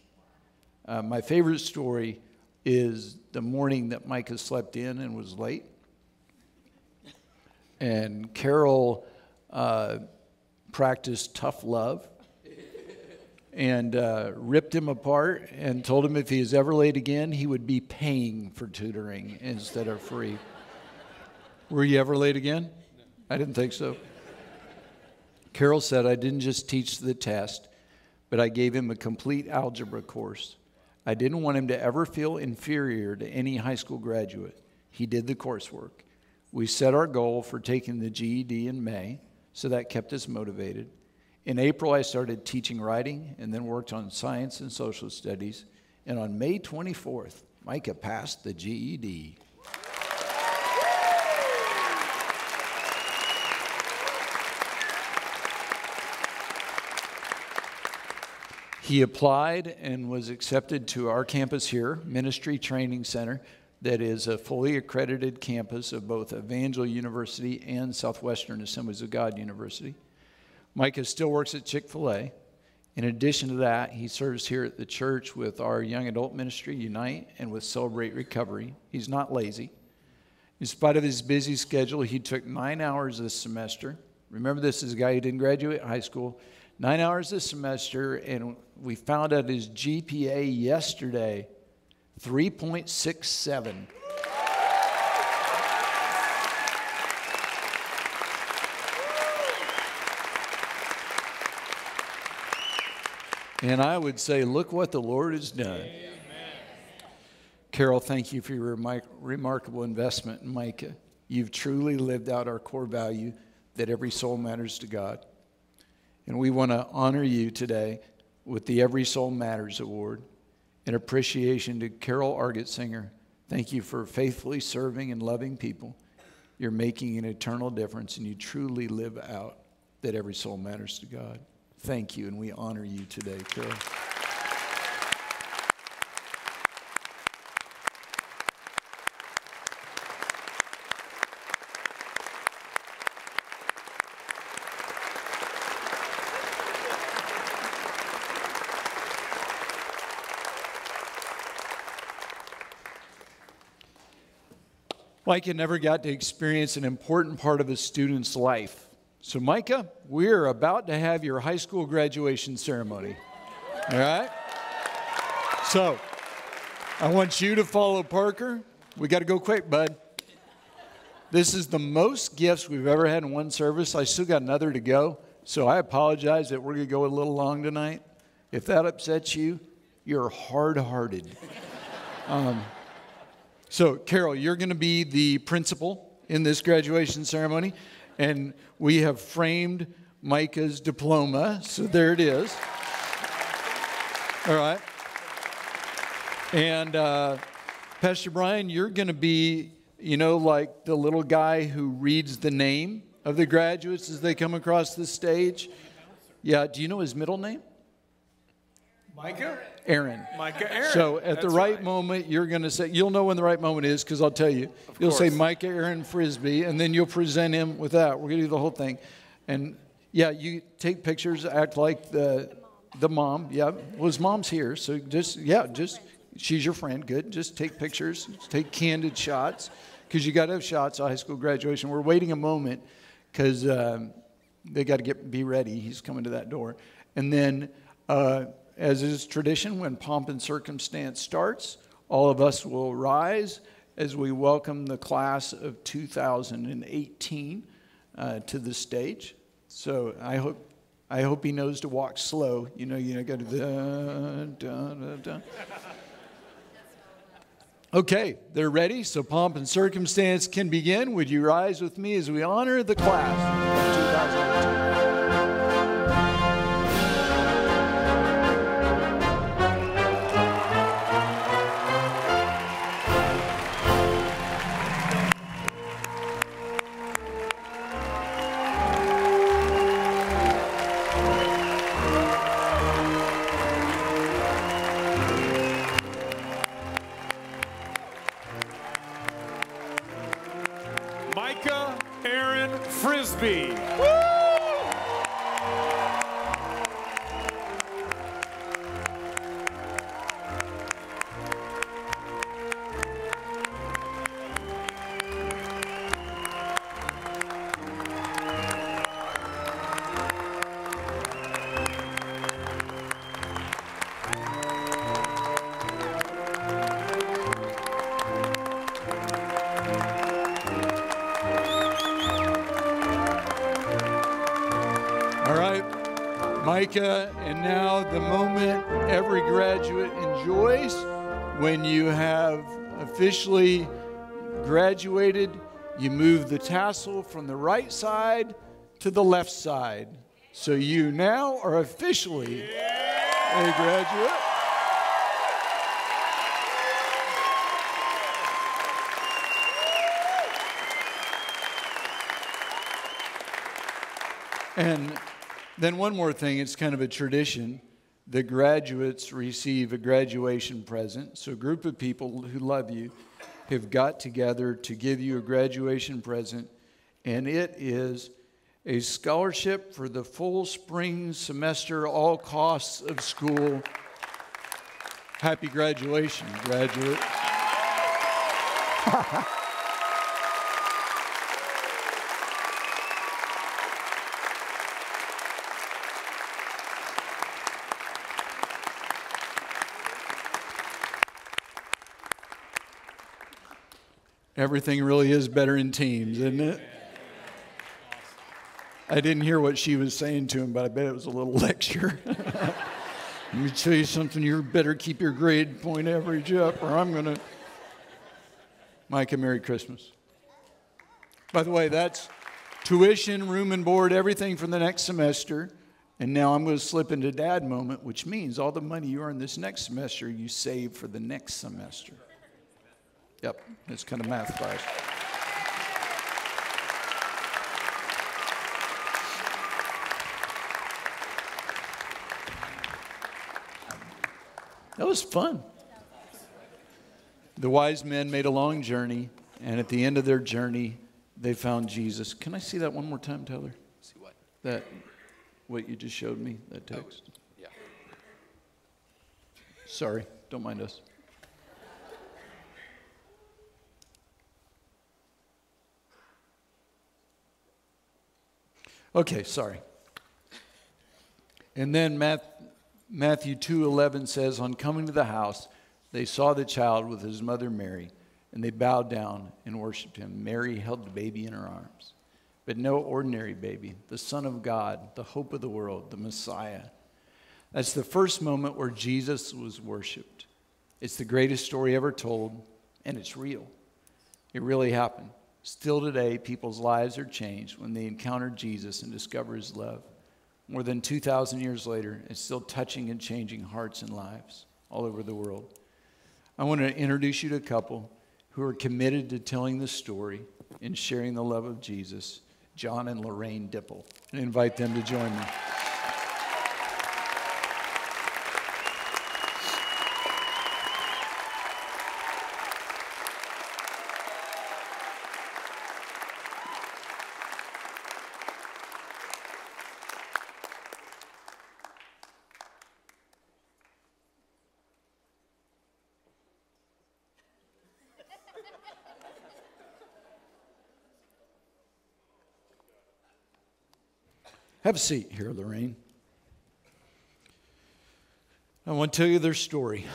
My favorite story is the morning that Micah slept in and was late. And Carol practiced tough love and ripped him apart and told him if he is ever late again, he would be paying for tutoring instead of free. Were you ever late again? No. I didn't think so. Carol said, I didn't just teach the test, but I gave him a complete algebra course. I didn't want him to ever feel inferior to any high school graduate. He did the coursework. We set our goal for taking the GED in May, so that kept us motivated. In April, I started teaching writing and then worked on science and social studies. And on May 24th, Micah passed the GED. He applied and was accepted to our campus here, Ministry Training Center, that is a fully accredited campus of both Evangel University and Southwestern Assemblies of God University. Micah still works at Chick-fil-A. In addition to that, he serves here at the church with our young adult ministry, Unite, and with Celebrate Recovery. He's not lazy. In spite of his busy schedule, he took 9 hours this semester. Remember, this is a guy who didn't graduate high school. 9 hours this semester, and we found out his GPA yesterday, 3.67. And I would say, look what the Lord has done. Amen. Carol, thank you for your remarkable investment in Micah. You've truly lived out our core value that every soul matters to God. And we want to honor you today with the Every Soul Matters Award. In appreciation to Carol Argettsinger, thank you for faithfully serving and loving people. You're making an eternal difference, and you truly live out that every soul matters to God. Thank you, and we honor you today, Carol. Micah never got to experience an important part of a student's life. So, Micah, we're about to have your high school graduation ceremony. All right? So, I want you to follow Parker. We got to go quick, bud. This is the most gifts we've ever had in one service. I still got another to go. So, I apologize that we're going to go a little long tonight. If that upsets you, you're hard-hearted. So, Carol, you're going to be the principal in this graduation ceremony, and we have framed Micah's diploma, so there it is. All right. And Pastor Brian, you're going to be, you know, like the little guy who reads the name of the graduates as they come across the stage. Yeah, do you know his middle name? Micah? Aaron. Micah Aaron. So at That's the right moment, you're going to say, you'll know when the right moment is because I'll tell you. You'll say Micah Aaron Frisbee, and then you'll present him with that. We're going to do the whole thing. And, yeah, you take pictures, act like the mom. Yeah, well, his mom's here. So just, yeah, just, she's your friend. Good. Just take pictures. Just take candid shots because you got to have shots at high school graduation. We're waiting a moment because they got to be ready. He's coming to that door. And then... as is tradition, when pomp and circumstance starts, all of us will rise as we welcome the class of 2018 to the stage. So I hope he knows to walk slow. You know, go to the da, da, da. Okay, they're ready. So pomp and circumstance can begin. Would you rise with me as we honor the class of 2018? Micah, and now the moment every graduate enjoys when you have officially graduated. You move the tassel from the right side to the left side. So you now are officially a graduate. And then one more thing, it's kind of a tradition. The graduates receive a graduation present. So a group of people who love you have got together to give you a graduation present, and it is a scholarship for the full spring semester, all costs of school. Happy graduation, graduate. Everything really is better in teams, isn't it? I didn't hear what she was saying to him, but I bet it was a little lecture. Let me tell you something, you better keep your grade point average up, or I'm going to... Micah, Merry Christmas. By the way, that's tuition, room and board, everything for the next semester. And now I'm going to slip into dad moment, which means all the money you earn this next semester, you save for the next semester. Yep, it's kind of math class. That was fun. The wise men made a long journey, and at the end of their journey, they found Jesus. Can I see that one more time, Tyler? See what? That, what you just showed me, that text. Oh, yeah. Sorry, don't mind us. Okay, sorry. And then Matthew 2:11 says, on coming to the house, they saw the child with his mother Mary, and they bowed down and worshiped him. Mary held the baby in her arms, but no ordinary baby, the Son of God, the hope of the world, the Messiah. That's the first moment where Jesus was worshiped. It's the greatest story ever told, and it's real. It really happened. Still today, people's lives are changed when they encounter Jesus and discover his love. More than 2,000 years later, it's still touching and changing hearts and lives all over the world. I want to introduce you to a couple who are committed to telling the story and sharing the love of Jesus, John and Lorraine Dippel, and invite them to join me. Have a seat here, Lorraine. I want to tell you their story.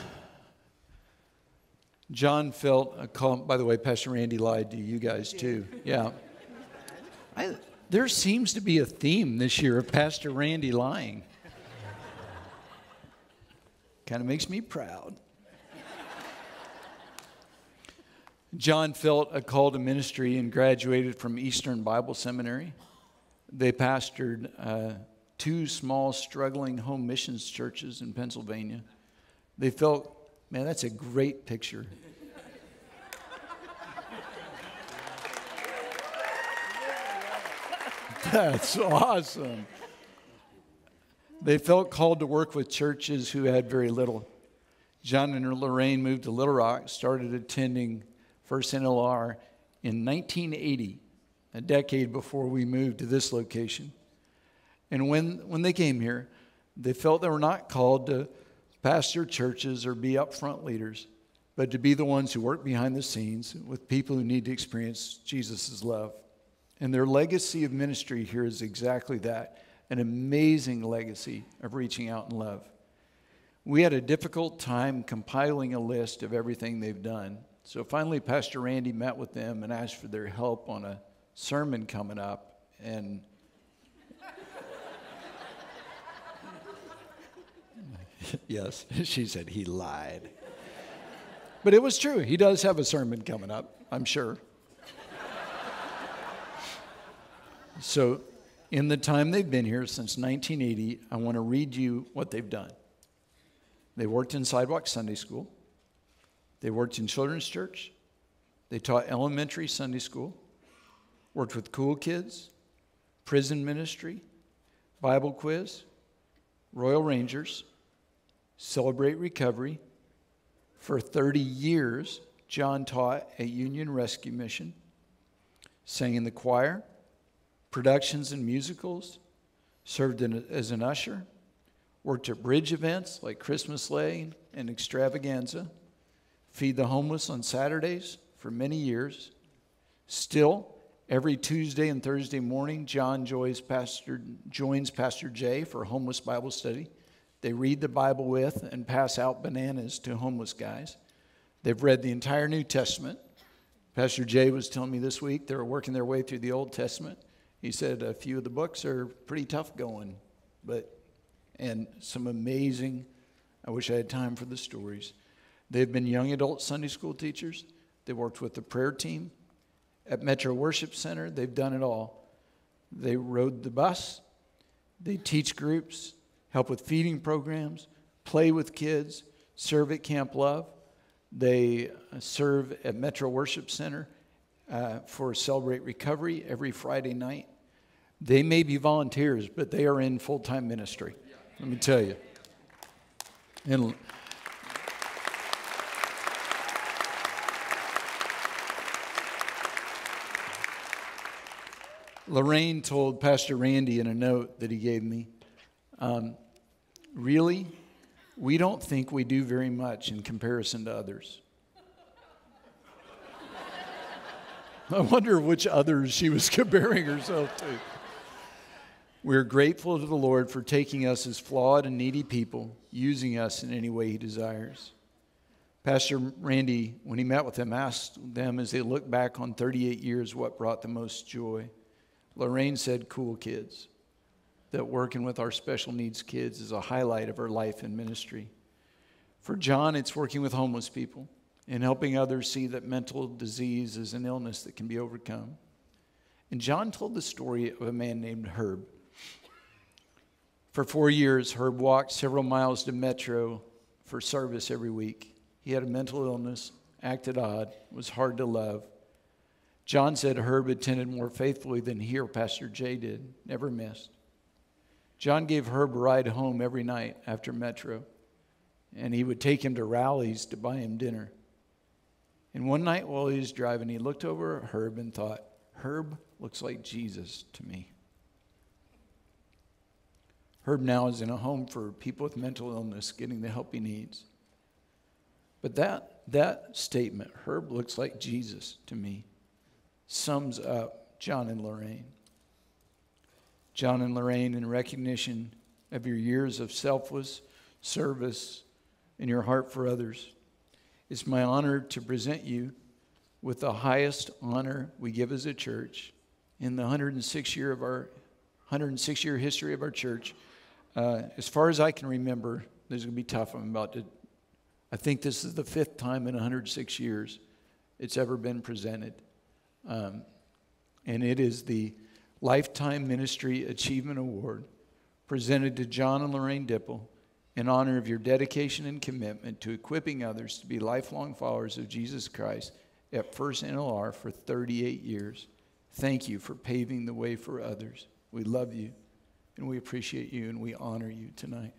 John felt a call. By the way, Pastor Randy lied to you guys too. Yeah. There seems to be a theme this year of Pastor Randy lying. Kind of makes me proud. John felt a call to ministry and graduated from Eastern Bible Seminary. They pastored two small, struggling home missions churches in Pennsylvania. They felt, man, that's a great picture. That's awesome. They felt called to work with churches who had very little. John and Lorraine moved to Little Rock, started attending First NLR in 1980. A decade before we moved to this location. And when they came here, they felt they were not called to pastor churches or be upfront leaders, but to be the ones who work behind the scenes with people who need to experience Jesus' love. And their legacy of ministry here is exactly that, an amazing legacy of reaching out in love. We had a difficult time compiling a list of everything they've done. So finally, Pastor Randy met with them and asked for their help on a sermon coming up, and Yes, she said he lied. But it was true. He does have a sermon coming up, I'm sure. So in the time they've been here, since 1980, I want to read you what they've done. They worked in Sidewalk Sunday School. They worked in Children's Church. They taught elementary Sunday school, worked with cool kids, prison ministry, Bible quiz, Royal Rangers, Celebrate Recovery. For 30 years, John taught at Union Rescue Mission, sang in the choir, productions and musicals, served as an usher, worked at bridge events like Christmas Sleigh and Extravaganza, feed the homeless on Saturdays for many years. Still, every Tuesday and Thursday morning, John joins Pastor Jay for homeless Bible study. They read the Bible with and pass out bananas to homeless guys. They've read the entire New Testament. Pastor Jay was telling me this week they were working their way through the Old Testament. He said a few of the books are pretty tough going, and some amazing, I wish I had time for the stories. They've been young adult Sunday school teachers. They worked with the prayer team. At Metro Worship Center, they've done it all. They rode the bus. They teach groups, help with feeding programs, play with kids, serve at Camp Love. They serve at Metro Worship Center for Celebrate Recovery every Friday night. They may be volunteers, but they are in full-time ministry. Let me tell you. And Lorraine told Pastor Randy in a note that he gave me, really, we don't think we do very much in comparison to others. I wonder which others she was comparing herself to. We're grateful to the Lord for taking us as flawed and needy people, using us in any way he desires. Pastor Randy, when he met with them, asked them as they looked back on 38 years what brought the most joy. Lorraine said cool kids, that working with our special needs kids is a highlight of her life and ministry. For John, it's working with homeless people and helping others see that mental disease is an illness that can be overcome. And John told the story of a man named Herb. For 4 years, Herb walked several miles to Metro for service every week. He had a mental illness, acted odd, was hard to love. John said Herb attended more faithfully than he or Pastor Jay did, never missed. John gave Herb a ride home every night after Metro, and he would take him to rallies to buy him dinner. And one night while he was driving, he looked over at Herb and thought, Herb looks like Jesus to me. Herb now is in a home for people with mental illness, getting the help he needs. But that statement, Herb looks like Jesus to me, sums up John and Lorraine. John and Lorraine, in recognition of your years of selfless service and your heart for others, it's my honor to present you with the highest honor we give as a church in the 106-year history of our church. As far as I can remember, this is going to be tough. I think this is the 5th time in 106 years it's ever been presented. And it is the Lifetime Ministry Achievement Award presented to John and Lorraine Dippel in honor of your dedication and commitment to equipping others to be lifelong followers of Jesus Christ at First NLR for 38 years. Thank you for paving the way for others. We love you, and we appreciate you, and we honor you tonight.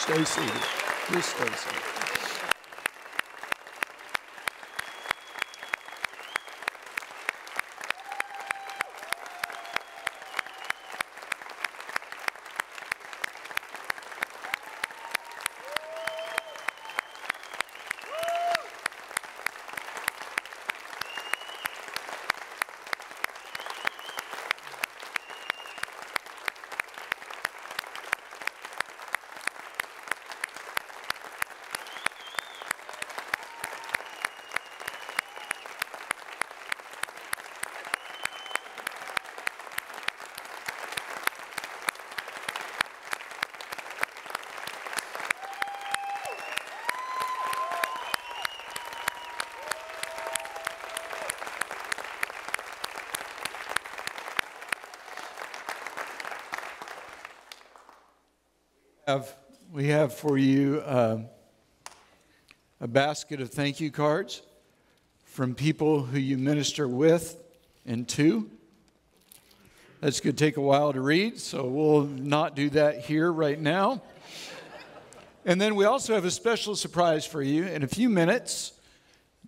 Stay seated. Please stay seated. We have for you a basket of thank you cards from people who you minister with and to. That's going to take a while to read, so we'll not do that here right now. And then we also have a special surprise for you. In a few minutes,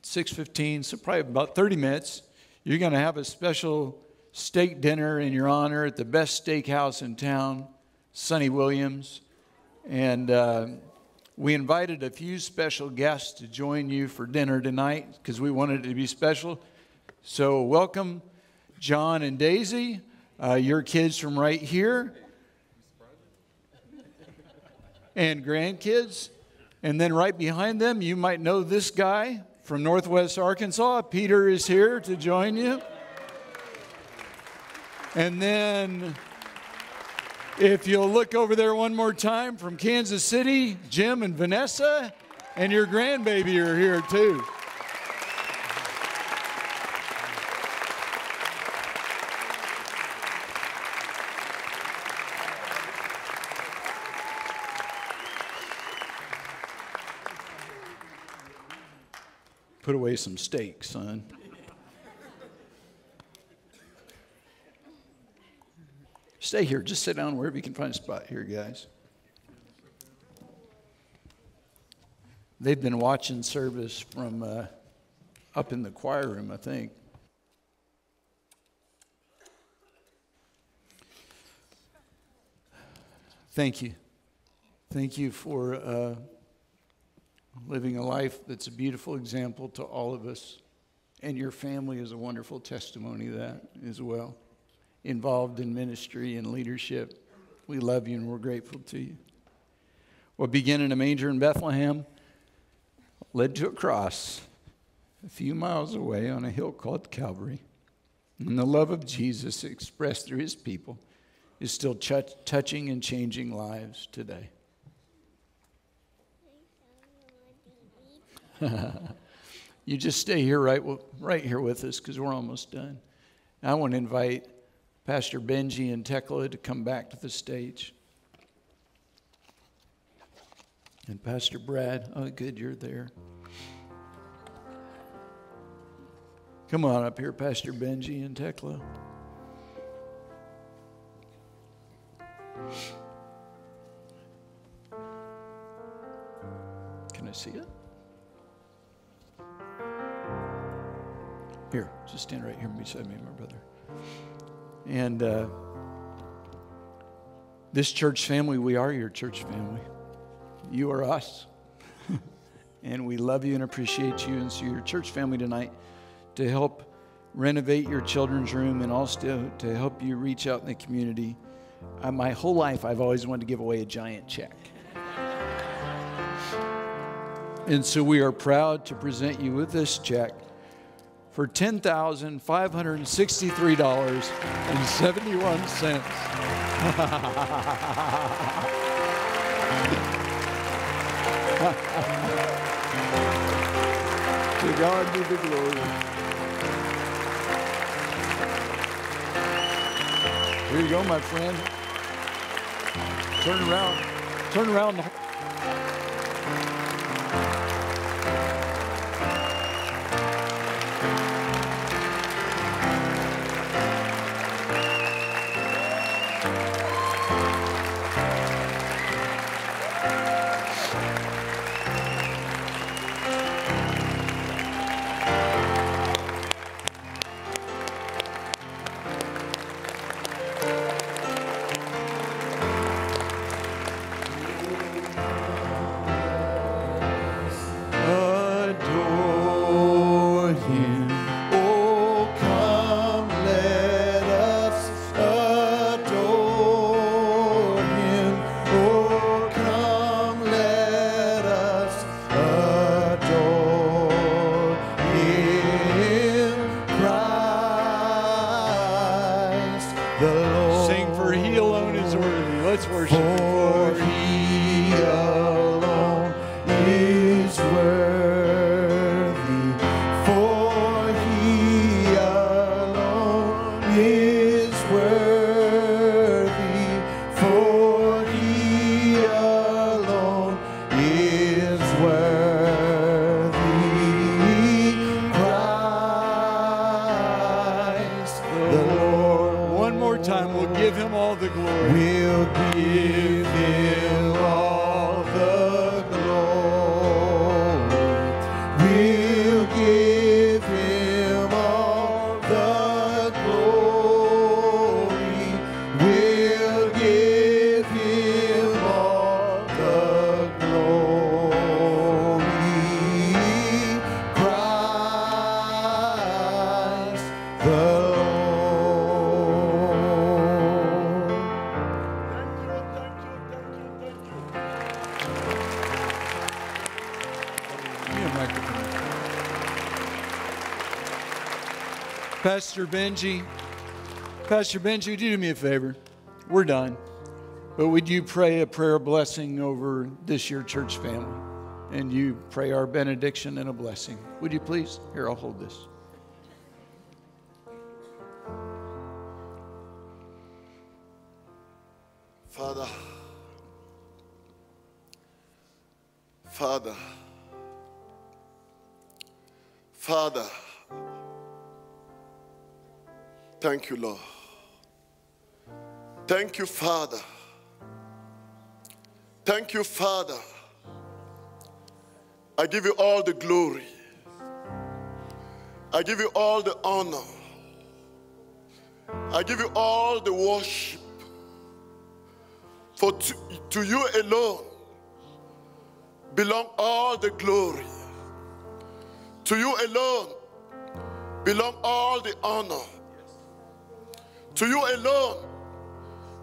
6:15, so probably about 30 minutes, you're going to have a special steak dinner in your honor at the best steakhouse in town, Sonny Williams. And we invited a few special guests to join you for dinner tonight because we wanted it to be special. So welcome, John and Daisy, your kids from right here, and grandkids. And then right behind them, you might know this guy from Northwest Arkansas. Peter is here to join you. And then if you'll look over there one more time, from Kansas City, Jim and Vanessa, and your grandbaby are here too. Put away some steak, son. Stay here. Just sit down wherever you can find a spot here, guys. They've been watching service from up in the choir room, I think. Thank you. Thank you for living a life that's a beautiful example to all of us. And your family is a wonderful testimony of that as well. Involved in ministry and leadership. We love you and we're grateful to you. What began in a manger in Bethlehem led to a cross a few miles away on a hill called Calvary. And the love of Jesus expressed through his people is still touching and changing lives today. You just stay here right here with us because we're almost done. And I want to invite Pastor Benji and Tekla to come back to the stage. And Pastor Brad, oh good, you're there. Come on up here, Pastor Benji and Tekla. Can I see it? Here, just stand right here beside me, my brother. And this church family, we are your church family. You are us. And we love you and appreciate you. And so your church family tonight to help renovate your children's room and also to help you reach out in the community. My whole life, I've always wanted to give away a giant check. And so we are proud to present you with this check for $10,563.71. To God be the glory. Here you go, my friend. Turn around. Turn around. Is worthy, for he Pastor Benji, would you do me a favor? We're done. But would you pray a prayer of blessing over this your church family? And you pray our benediction and a blessing. Would you please? Here, I'll hold this. Father, thank you, Lord. Thank you, Father. Thank you, Father. I give you all the glory. I give you all the honor. I give you all the worship. For to you alone belong all the glory. To you alone belong all the honor. To you alone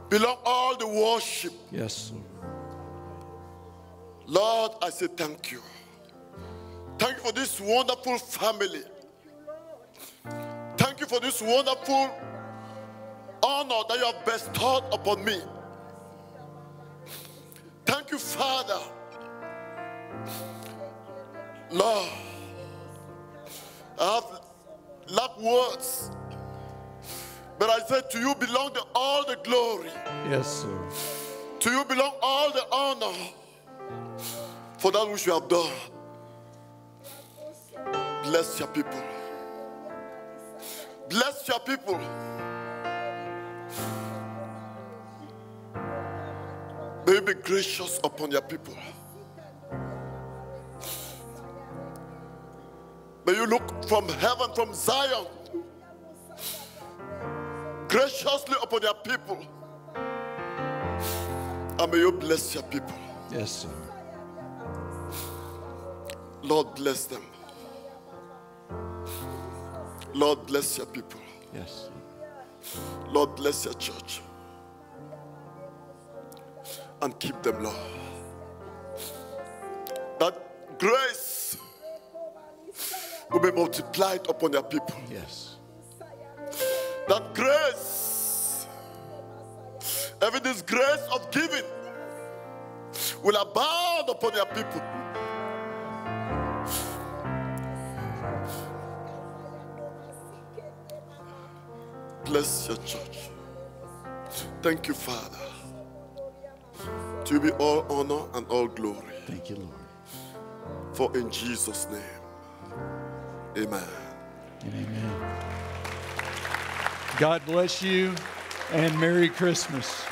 belong all the worship. Yes, Lord. Lord, I say thank you. Thank you for this wonderful family. Thank you for this wonderful honor that you have bestowed upon me. Thank you, Father. Lord, I have lack words, but I said to you belong to all the glory. Yes, sir. To you belong all the honor for that which you have done. Bless your people. Bless your people. May you be gracious upon your people. May you look from heaven, from Zion, graciously upon your people. And may you bless your people. Yes, sir. Lord, bless them. Lord, bless your people. Yes. Lord, bless your church. And keep them, Lord. That grace will be multiplied upon your people. Yes. That grace, even this grace of giving, will abound upon your people. Bless your church. Thank you, Father. To be all honor and all glory. Thank you, Lord. For in Jesus' name, amen. Amen. God bless you and Merry Christmas.